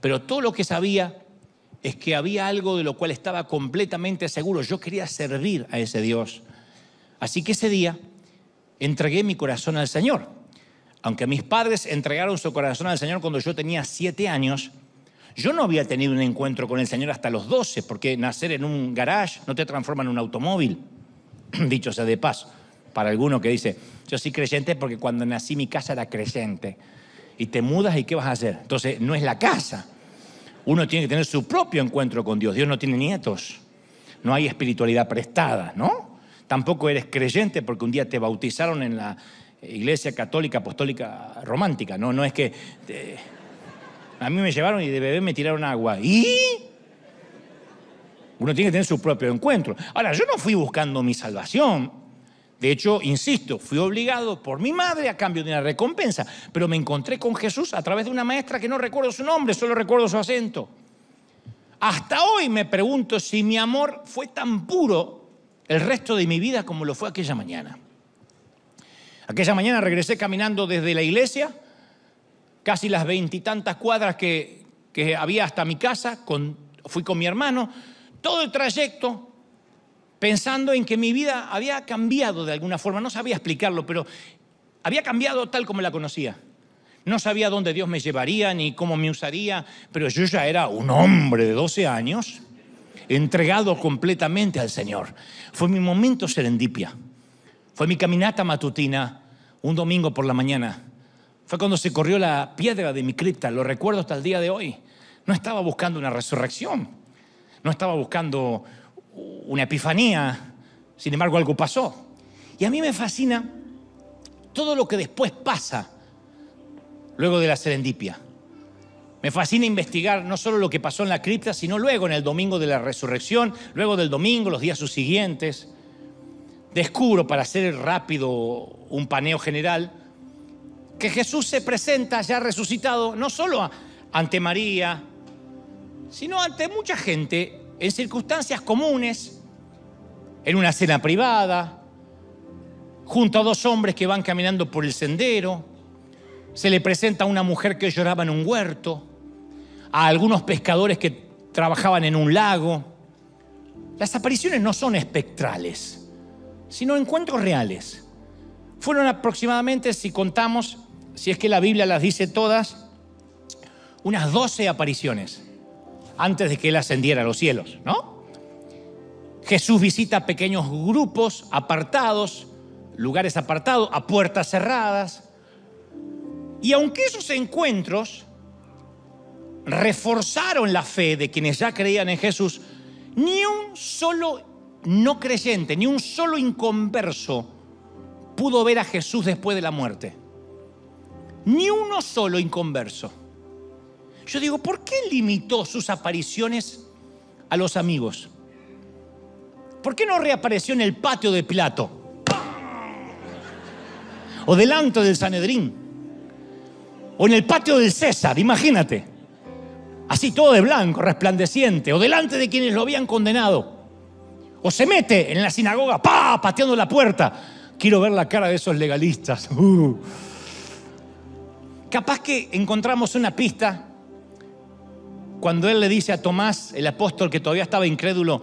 Pero todo lo que sabía es que había algo de lo cual estaba completamente seguro. Yo quería servir a ese Dios. Así que ese día entregué mi corazón al Señor. Aunque mis padres entregaron su corazón al Señor cuando yo tenía 7 años, yo no había tenido un encuentro con el Señor hasta los 12, porque nacer en un garage no te transforma en un automóvil. Dicho sea de paso, para alguno que dice, yo soy creyente porque cuando nací mi casa era creyente. Y te mudas y ¿qué vas a hacer? Entonces, no es la casa. Uno tiene que tener su propio encuentro con Dios. Dios no tiene nietos. No hay espiritualidad prestada, ¿no? Tampoco eres creyente porque un día te bautizaron en la Iglesia Católica Apostólica Romántica. No, no es que... A mí me llevaron y de bebé me tiraron agua. ¿Y? Uno tiene que tener su propio encuentro. Ahora, yo no fui buscando mi salvación. De hecho, insisto, fui obligado por mi madre a cambio de una recompensa. Pero me encontré con Jesús a través de una maestra que no recuerdo su nombre, solo recuerdo su acento. Hasta hoy me pregunto si mi amor fue tan puro el resto de mi vida como lo fue aquella mañana. Aquella mañana regresé caminando desde la iglesia casi las 20 y tantas cuadras que había hasta mi casa, fui con mi hermano, todo el trayecto pensando en que mi vida había cambiado de alguna forma, no sabía explicarlo, pero había cambiado tal como la conocía. No sabía dónde Dios me llevaría ni cómo me usaría, pero yo ya era un hombre de 12 años, entregado completamente al Señor. Fue mi momento serendipia, fue mi caminata matutina un domingo por la mañana. Fue cuando se corrió la piedra de mi cripta, lo recuerdo hasta el día de hoy. No estaba buscando una resurrección, no estaba buscando una epifanía, sin embargo algo pasó. Y a mí me fascina todo lo que después pasa, luego de la serendipia. Me fascina investigar no solo lo que pasó en la cripta, sino luego en el domingo de la resurrección, luego del domingo, los días subsiguientes. Descubro, para hacer rápido un paneo general, que Jesús se presenta ya resucitado no solo ante María, sino ante mucha gente en circunstancias comunes, en una cena privada, junto a 2 hombres que van caminando por el sendero. Se le presenta a una mujer que lloraba en un huerto, a algunos pescadores que trabajaban en un lago. Las apariciones no son espectrales, sino encuentros reales. Fueron aproximadamente, si contamos, si es que la Biblia las dice todas, unas 12 apariciones antes de que él ascendiera a los cielos, ¿no? Jesús visita pequeños grupos apartados, lugares apartados, a puertas cerradas. Y aunque esos encuentros reforzaron la fe de quienes ya creían en Jesús, ni un solo no creyente, ni un solo inconverso pudo ver a Jesús después de la muerte. Ni uno solo inconverso. Yo digo, ¿por qué limitó sus apariciones a los amigos? ¿Por qué no reapareció en el patio de Pilato? O delante del Sanedrín. O en el patio del César, imagínate. Así todo de blanco, resplandeciente. O delante de quienes lo habían condenado. O se mete en la sinagoga, pateando la puerta. Quiero ver la cara de esos legalistas. Capaz que encontramos una pista cuando él le dice a Tomás, el apóstol, que todavía estaba incrédulo: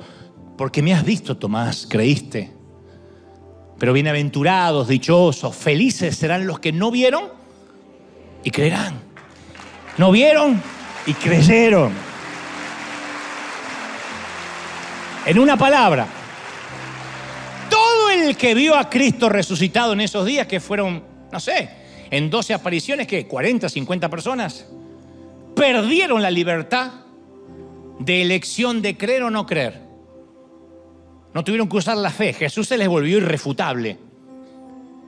porque me has visto, Tomás, creíste. Pero bienaventurados, dichosos, felices serán los que no vieron y creerán. No vieron y creyeron. En una palabra, todo el que vio a Cristo resucitado en esos días, que fueron, no sé, en 12 apariciones, que 40, 50 personas, perdieron la libertad de elección de creer o no creer. No tuvieron que usar la fe. Jesús se les volvió irrefutable.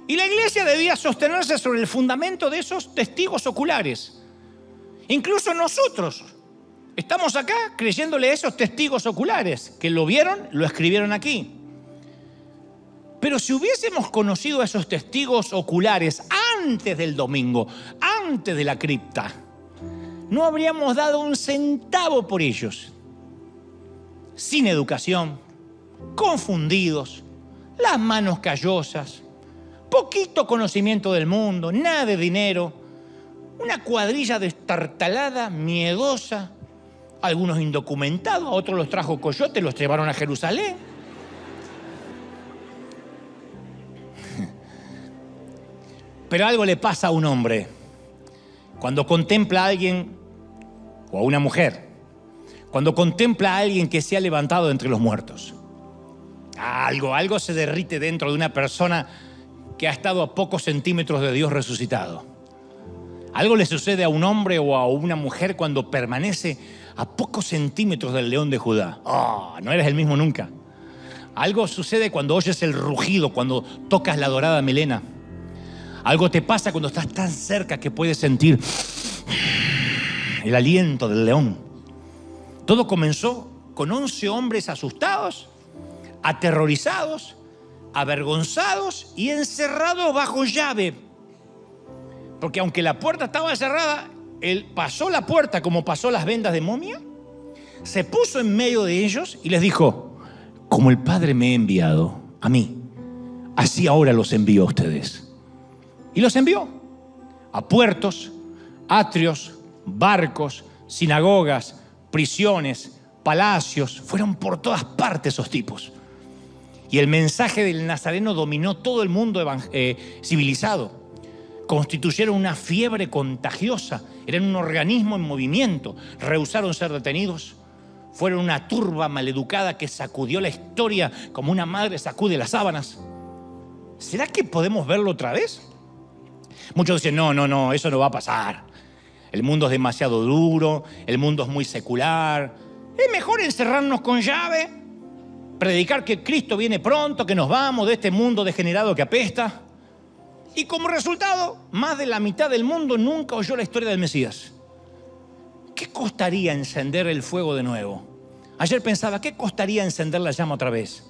Y la iglesia debía sostenerse sobre el fundamento de esos testigos oculares. Incluso nosotros estamos acá creyéndole a esos testigos oculares que lo vieron, lo escribieron aquí. Pero si hubiésemos conocido a esos testigos oculares antes del domingo, antes de la cripta, no habríamos dado un centavo por ellos. Sin educación, confundidos, las manos callosas, poquito conocimiento del mundo, nada de dinero, una cuadrilla destartalada, miedosa, algunos indocumentados, a otros los trajo coyotes, los llevaron a Jerusalén. Pero algo le pasa a un hombre cuando contempla a alguien, o a una mujer, cuando contempla a alguien que se ha levantado entre los muertos. Algo se derrite dentro de una persona que ha estado a pocos centímetros de Dios resucitado. Algo le sucede a un hombre o a una mujer cuando permanece a pocos centímetros del León de Judá. No eres el mismo nunca. Algo sucede cuando oyes el rugido, cuando tocas la dorada melena. Algo te pasa cuando estás tan cerca que puedes sentir el aliento del león. Todo comenzó con 11 hombres asustados, aterrorizados, avergonzados y encerrados bajo llave. Porque aunque la puerta estaba cerrada, él pasó la puerta como pasó las vendas de momia, se puso en medio de ellos y les dijo: como el Padre me ha enviado a mí, así ahora los envío a ustedes. Y los envió a puertos, atrios, barcos, sinagogas, prisiones, palacios. Fueron por todas partes esos tipos. Y el mensaje del Nazareno dominó todo el mundo civilizado. Constituyeron una fiebre contagiosa. Eran un organismo en movimiento. Rehusaron ser detenidos. Fueron una turba maleducada que sacudió la historia como una madre sacude las sábanas. ¿Será que podemos verlo otra vez? Muchos dicen, no, eso no va a pasar. El mundo es demasiado duro, el mundo es muy secular. Es mejor encerrarnos con llave, predicar que Cristo viene pronto, que nos vamos de este mundo degenerado que apesta. Y como resultado, más de la mitad del mundo nunca oyó la historia del Mesías. ¿Qué costaría encender el fuego de nuevo? Ayer pensaba, ¿qué costaría encender la llama otra vez?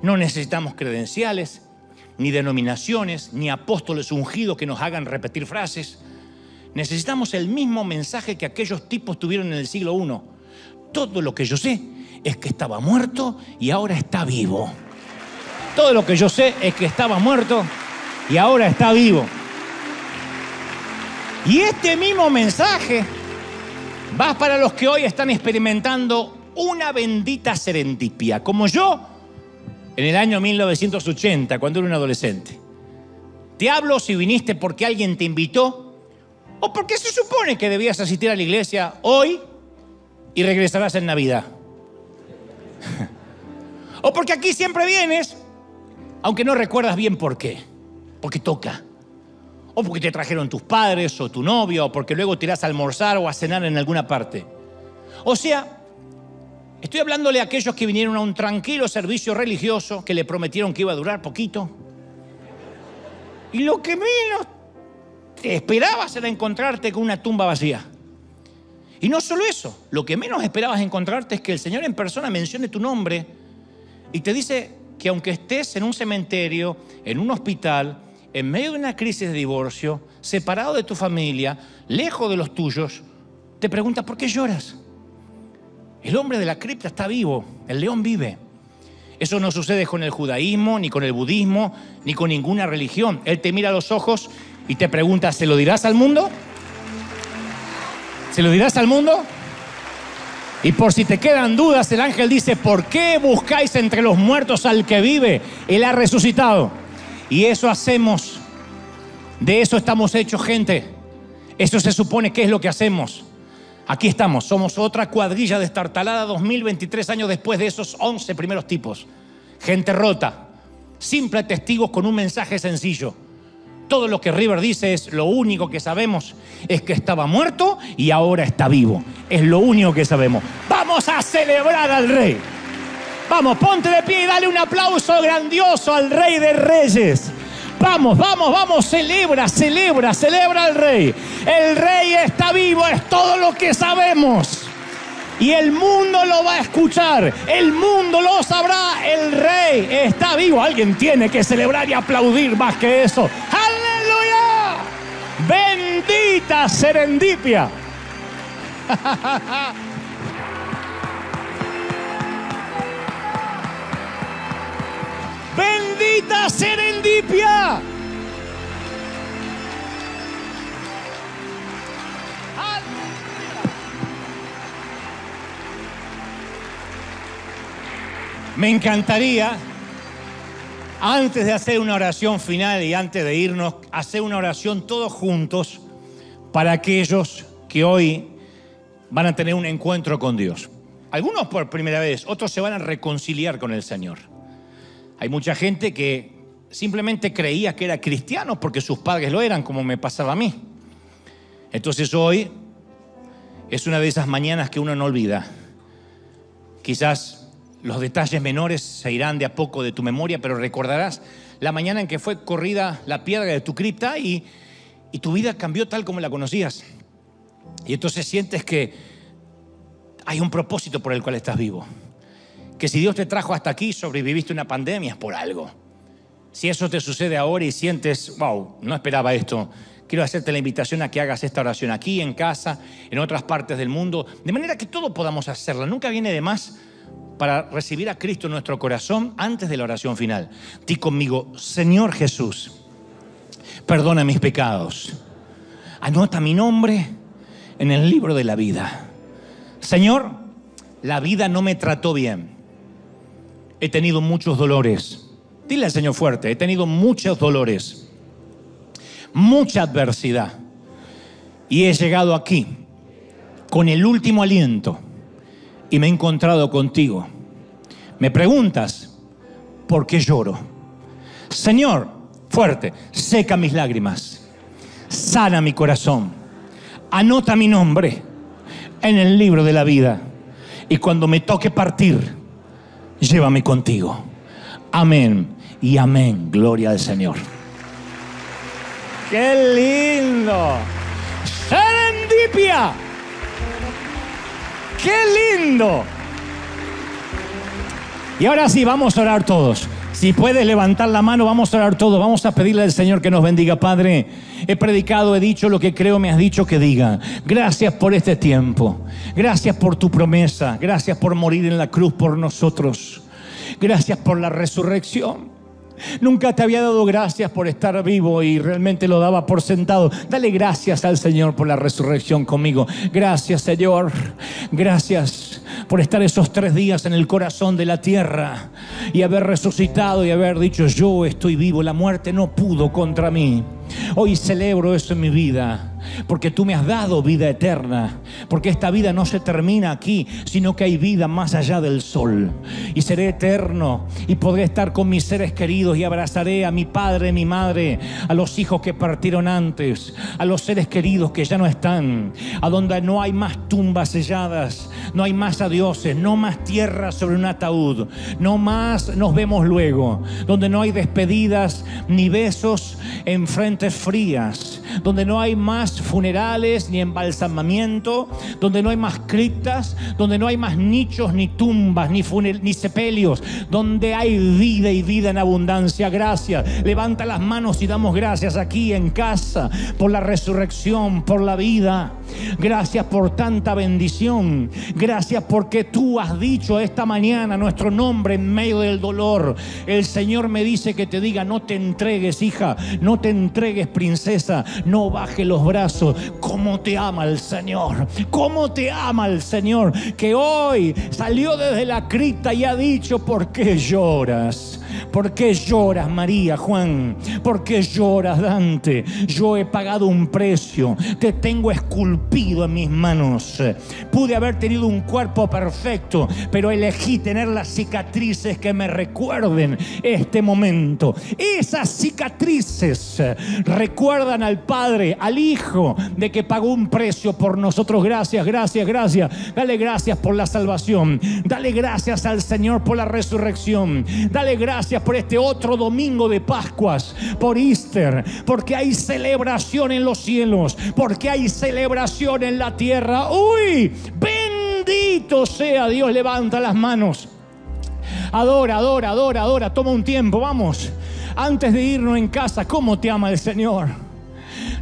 No necesitamos credenciales, ni denominaciones, ni apóstoles ungidos que nos hagan repetir frases. Necesitamos el mismo mensaje que aquellos tipos tuvieron en el siglo I. Todo lo que yo sé es que estaba muerto y ahora está vivo. Todo lo que yo sé es que estaba muerto y ahora está vivo. Y este mismo mensaje va para los que hoy están experimentando una bendita serendipia, como yo, en el año 1980, cuando era un adolescente. Te hablo si viniste porque alguien te invitó o porque se supone que debías asistir a la iglesia hoy y regresarás en Navidad. O porque aquí siempre vienes aunque no recuerdas bien por qué, porque toca, o porque te trajeron tus padres o tu novia, o porque luego te irás a almorzar o a cenar en alguna parte. O sea, estoy hablándole a aquellos que vinieron a un tranquilo servicio religioso que le prometieron que iba a durar poquito, y lo que menos te esperabas era encontrarte con una tumba vacía. Y no solo eso, lo que menos esperabas encontrarte es que el Señor en persona mencione tu nombre y te dice que aunque estés en un cementerio, en un hospital, en medio de una crisis de divorcio, separado de tu familia, lejos de los tuyos, te preguntas, ¿por qué lloras? El hombre de la cripta está vivo, el león vive. Eso no sucede con el judaísmo, ni con el budismo, ni con ninguna religión. Él te mira a los ojos y te pregunta, ¿se lo dirás al mundo? ¿Se lo dirás al mundo? Y por si te quedan dudas, el ángel dice, ¿por qué buscáis entre los muertos al que vive? Él ha resucitado. Y eso hacemos. De eso estamos hechos, gente. Eso se supone que es lo que hacemos. Aquí estamos, somos otra cuadrilla destartalada 2023 años después de esos 11 primeros tipos. Gente rota, simple testigos con un mensaje sencillo. Todo lo que River dice es lo único que sabemos es que estaba muerto y ahora está vivo. Es lo único que sabemos. ¡Vamos a celebrar al Rey! Vamos, ponte de pie y dale un aplauso grandioso al Rey de Reyes. Vamos, vamos, vamos, celebra, celebra, celebra al Rey. El Rey está vivo, es todo lo que sabemos. Y el mundo lo va a escuchar, el mundo lo sabrá, el Rey está vivo. Alguien tiene que celebrar y aplaudir más que eso. ¡Aleluya! ¡Bendita Serendipia! ¡Bendita Serendipia! Me encantaría, antes de hacer una oración final y antes de irnos, hacer una oración todos juntos para aquellos que hoy van a tener un encuentro con Dios. Algunos por primera vez, otros se van a reconciliar con el Señor. Hay mucha gente que simplemente creía que era cristiano porque sus padres lo eran, como me pasaba a mí. Entonces hoy es una de esas mañanas que uno no olvida. Quizás los detalles menores se irán de a poco de tu memoria, pero recordarás la mañana en que fue corrida la piedra de tu cripta y tu vida cambió tal como la conocías. Y entonces sientes que hay un propósito por el cual estás vivo. Que si Dios te trajo hasta aquí, sobreviviste una pandemia, es por algo. Si eso te sucede ahora y sientes, wow, no esperaba esto, quiero hacerte la invitación a que hagas esta oración aquí, en casa, en otras partes del mundo, de manera que todos podamos hacerla. Nunca viene de más para recibir a Cristo en nuestro corazón antes de la oración final. Di conmigo, Señor Jesús, perdona mis pecados. Anota mi nombre en el libro de la vida. Señor, la vida no me trató bien. He tenido muchos dolores. Dile al Señor fuerte, he tenido muchos dolores, mucha adversidad. Y he llegado aquí con el último aliento y me he encontrado contigo. Me preguntas, ¿por qué lloro? Señor, fuerte, seca mis lágrimas, sana mi corazón, anota mi nombre en el libro de la vida y cuando me toque partir, llévame contigo. Amén y amén. Gloria al Señor. ¡Qué lindo! ¡Serendipia! ¡Qué lindo! Y ahora sí, vamos a orar todos. Si puedes levantar la mano, vamos a orar todos. Vamos a pedirle al Señor que nos bendiga. Padre, he predicado, he dicho lo que creo, me has dicho que diga. Gracias por este tiempo. Gracias por tu promesa. Gracias por morir en la cruz por nosotros. Gracias por la resurrección. Nunca te había dado gracias por estar vivo y realmente lo daba por sentado. Dale gracias al Señor por la resurrección conmigo. Gracias, Señor. Gracias por estar esos 3 días en el corazón de la tierra y haber resucitado y haber dicho, yo estoy vivo, la muerte no pudo contra mí. Hoy celebro eso en mi vida. porque tú me has dado vida eterna, porque esta vida no se termina aquí, sino que hay vida más allá del sol, y seré eterno y podré estar con mis seres queridos y abrazaré a mi padre, mi madre, a los hijos que partieron antes, a los seres queridos que ya no están, a donde no hay más tumbas selladas, no hay más adioses, no más tierra sobre un ataúd, no más nos vemos luego, donde no hay despedidas ni besos en frentes frías, donde no hay más funerales ni embalsamamiento, donde no hay más criptas, donde no hay más nichos ni tumbas ni sepelios, donde hay vida y vida en abundancia. Gracias, levanta las manos y damos gracias aquí en casa por la resurrección, por la vida. Gracias por tanta bendición, gracias porque tú has dicho esta mañana nuestro nombre en medio del dolor. El Señor me dice que te diga: no te entregues, hija, no te entregues, princesa, no bajes los brazos. Cómo te ama el Señor, cómo te ama el Señor, que hoy salió desde la cripta y ha dicho: ¿por qué lloras? ¿Por qué lloras, María, Juan? ¿Por qué lloras, Dante? Yo he pagado un precio, te tengo esculpido en mis manos. Pude haber tenido un cuerpo perfecto, pero elegí tener las cicatrices que me recuerden este momento. Esas cicatrices recuerdan al Padre, al Hijo, de que pagó un precio por nosotros. Gracias, gracias, gracias. Dale gracias por la salvación. Dale gracias al Señor por la resurrección. Dale gracias por este otro domingo de Pascuas, por Easter, porque hay celebración en los cielos, porque hay celebración en la tierra. ¡Uy! ¡Bendito sea Dios! Levanta las manos. Adora, adora, adora, adora. Toma un tiempo, vamos. Antes de irnos en casa, ¿cómo te ama el Señor?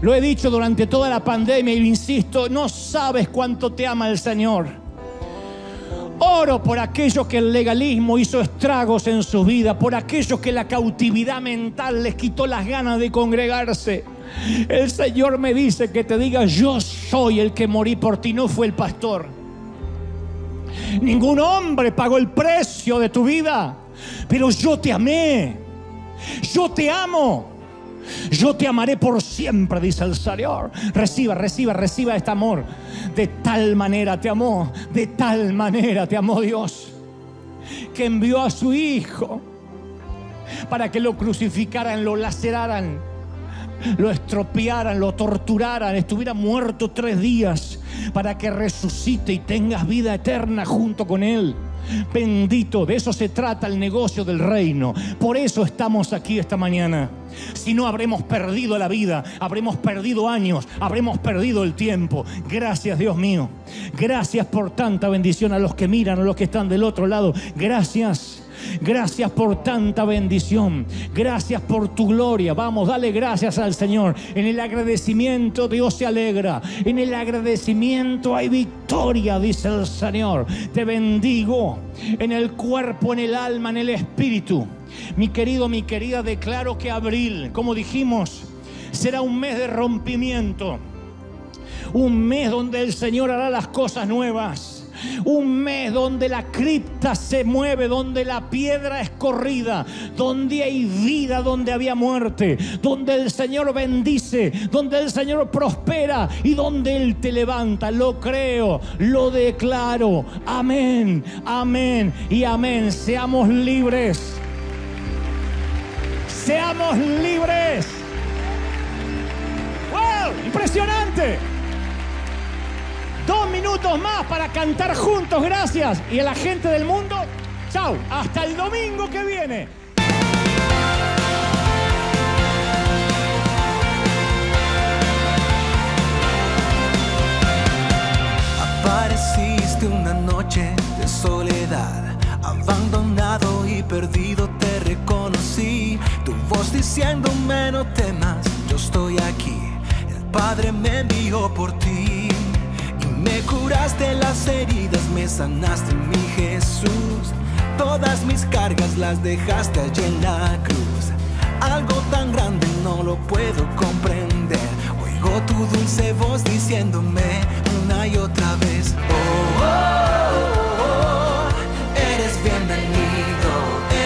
Lo he dicho durante toda la pandemia y insisto, no sabes cuánto te ama el Señor. Oro por aquellos que el legalismo hizo estragos en su vida, por aquellos que la cautividad mental les quitó las ganas de congregarse. El Señor me dice que te diga: yo soy el que morí por ti, no fue el pastor. Ningún hombre pagó el precio de tu vida, pero yo te amé, yo te amo. Yo te amaré por siempre, dice el Señor. Reciba, reciba, reciba este amor. De tal manera te amó, de tal manera te amó Dios, que envió a su Hijo para que lo crucificaran, lo laceraran, lo estropearan, lo torturaran, estuviera muerto 3 días, para que resucite y tengas vida eterna junto con Él. Bendito, de eso se trata el negocio del reino. Por eso estamos aquí esta mañana. Si no, habremos perdido la vida, habremos perdido años, habremos perdido el tiempo. Gracias, Dios mío. Gracias por tanta bendición. A los que miran, a los que están del otro lado, gracias. Gracias por tanta bendición. Gracias por tu gloria. Vamos, dale gracias al Señor. En el agradecimiento Dios se alegra. En el agradecimiento hay victoria, dice el Señor. Te bendigo en el cuerpo, en el alma, en el espíritu. Mi querido, mi querida, declaro que abril, como dijimos, será un mes de rompimiento. Un mes donde el Señor hará las cosas nuevas. Un mes donde la cripta se mueve, donde la piedra es corrida, donde hay vida, donde había muerte, donde el Señor bendice, donde el Señor prospera y donde Él te levanta. Lo creo, lo declaro. Amén, amén y amén. Seamos libres. Seamos libres. ¡Wow! ¡Impresionante! 2 minutos más para cantar juntos, gracias. Y a la gente del mundo, chao. Hasta el domingo que viene. Apareciste una noche de soledad, abandonado y perdido te reconocí. Tu voz diciéndome: no temas, yo estoy aquí. El Padre me envió por ti. Me curaste las heridas, me sanaste, mi Jesús. Todas mis cargas las dejaste allí en la cruz. Algo tan grande no lo puedo comprender. Oigo tu dulce voz diciéndome una y otra vez: oh, oh, oh, oh, eres bienvenido,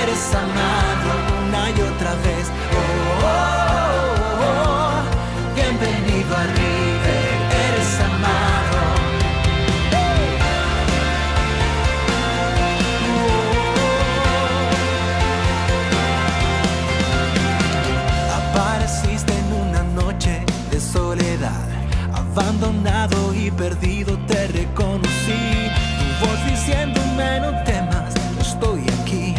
eres amado. Una y otra vez: oh, oh, oh, oh, bienvenido a River. soledad, abandonado y perdido te reconocí. Tu voz diciéndome no temas, yo estoy aquí.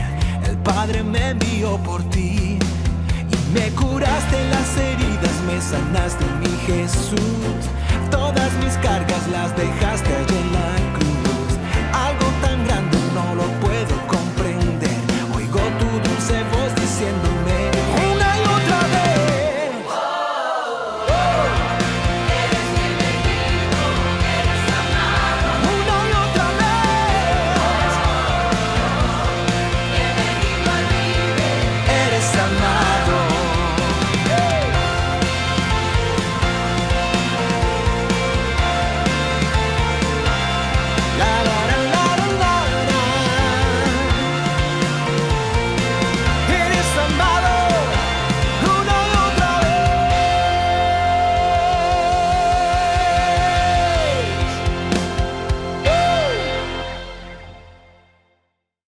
El Padre me envió por ti y me curaste las heridas, me sanaste, mi Jesús. Todas mis cargas las dejaste allí.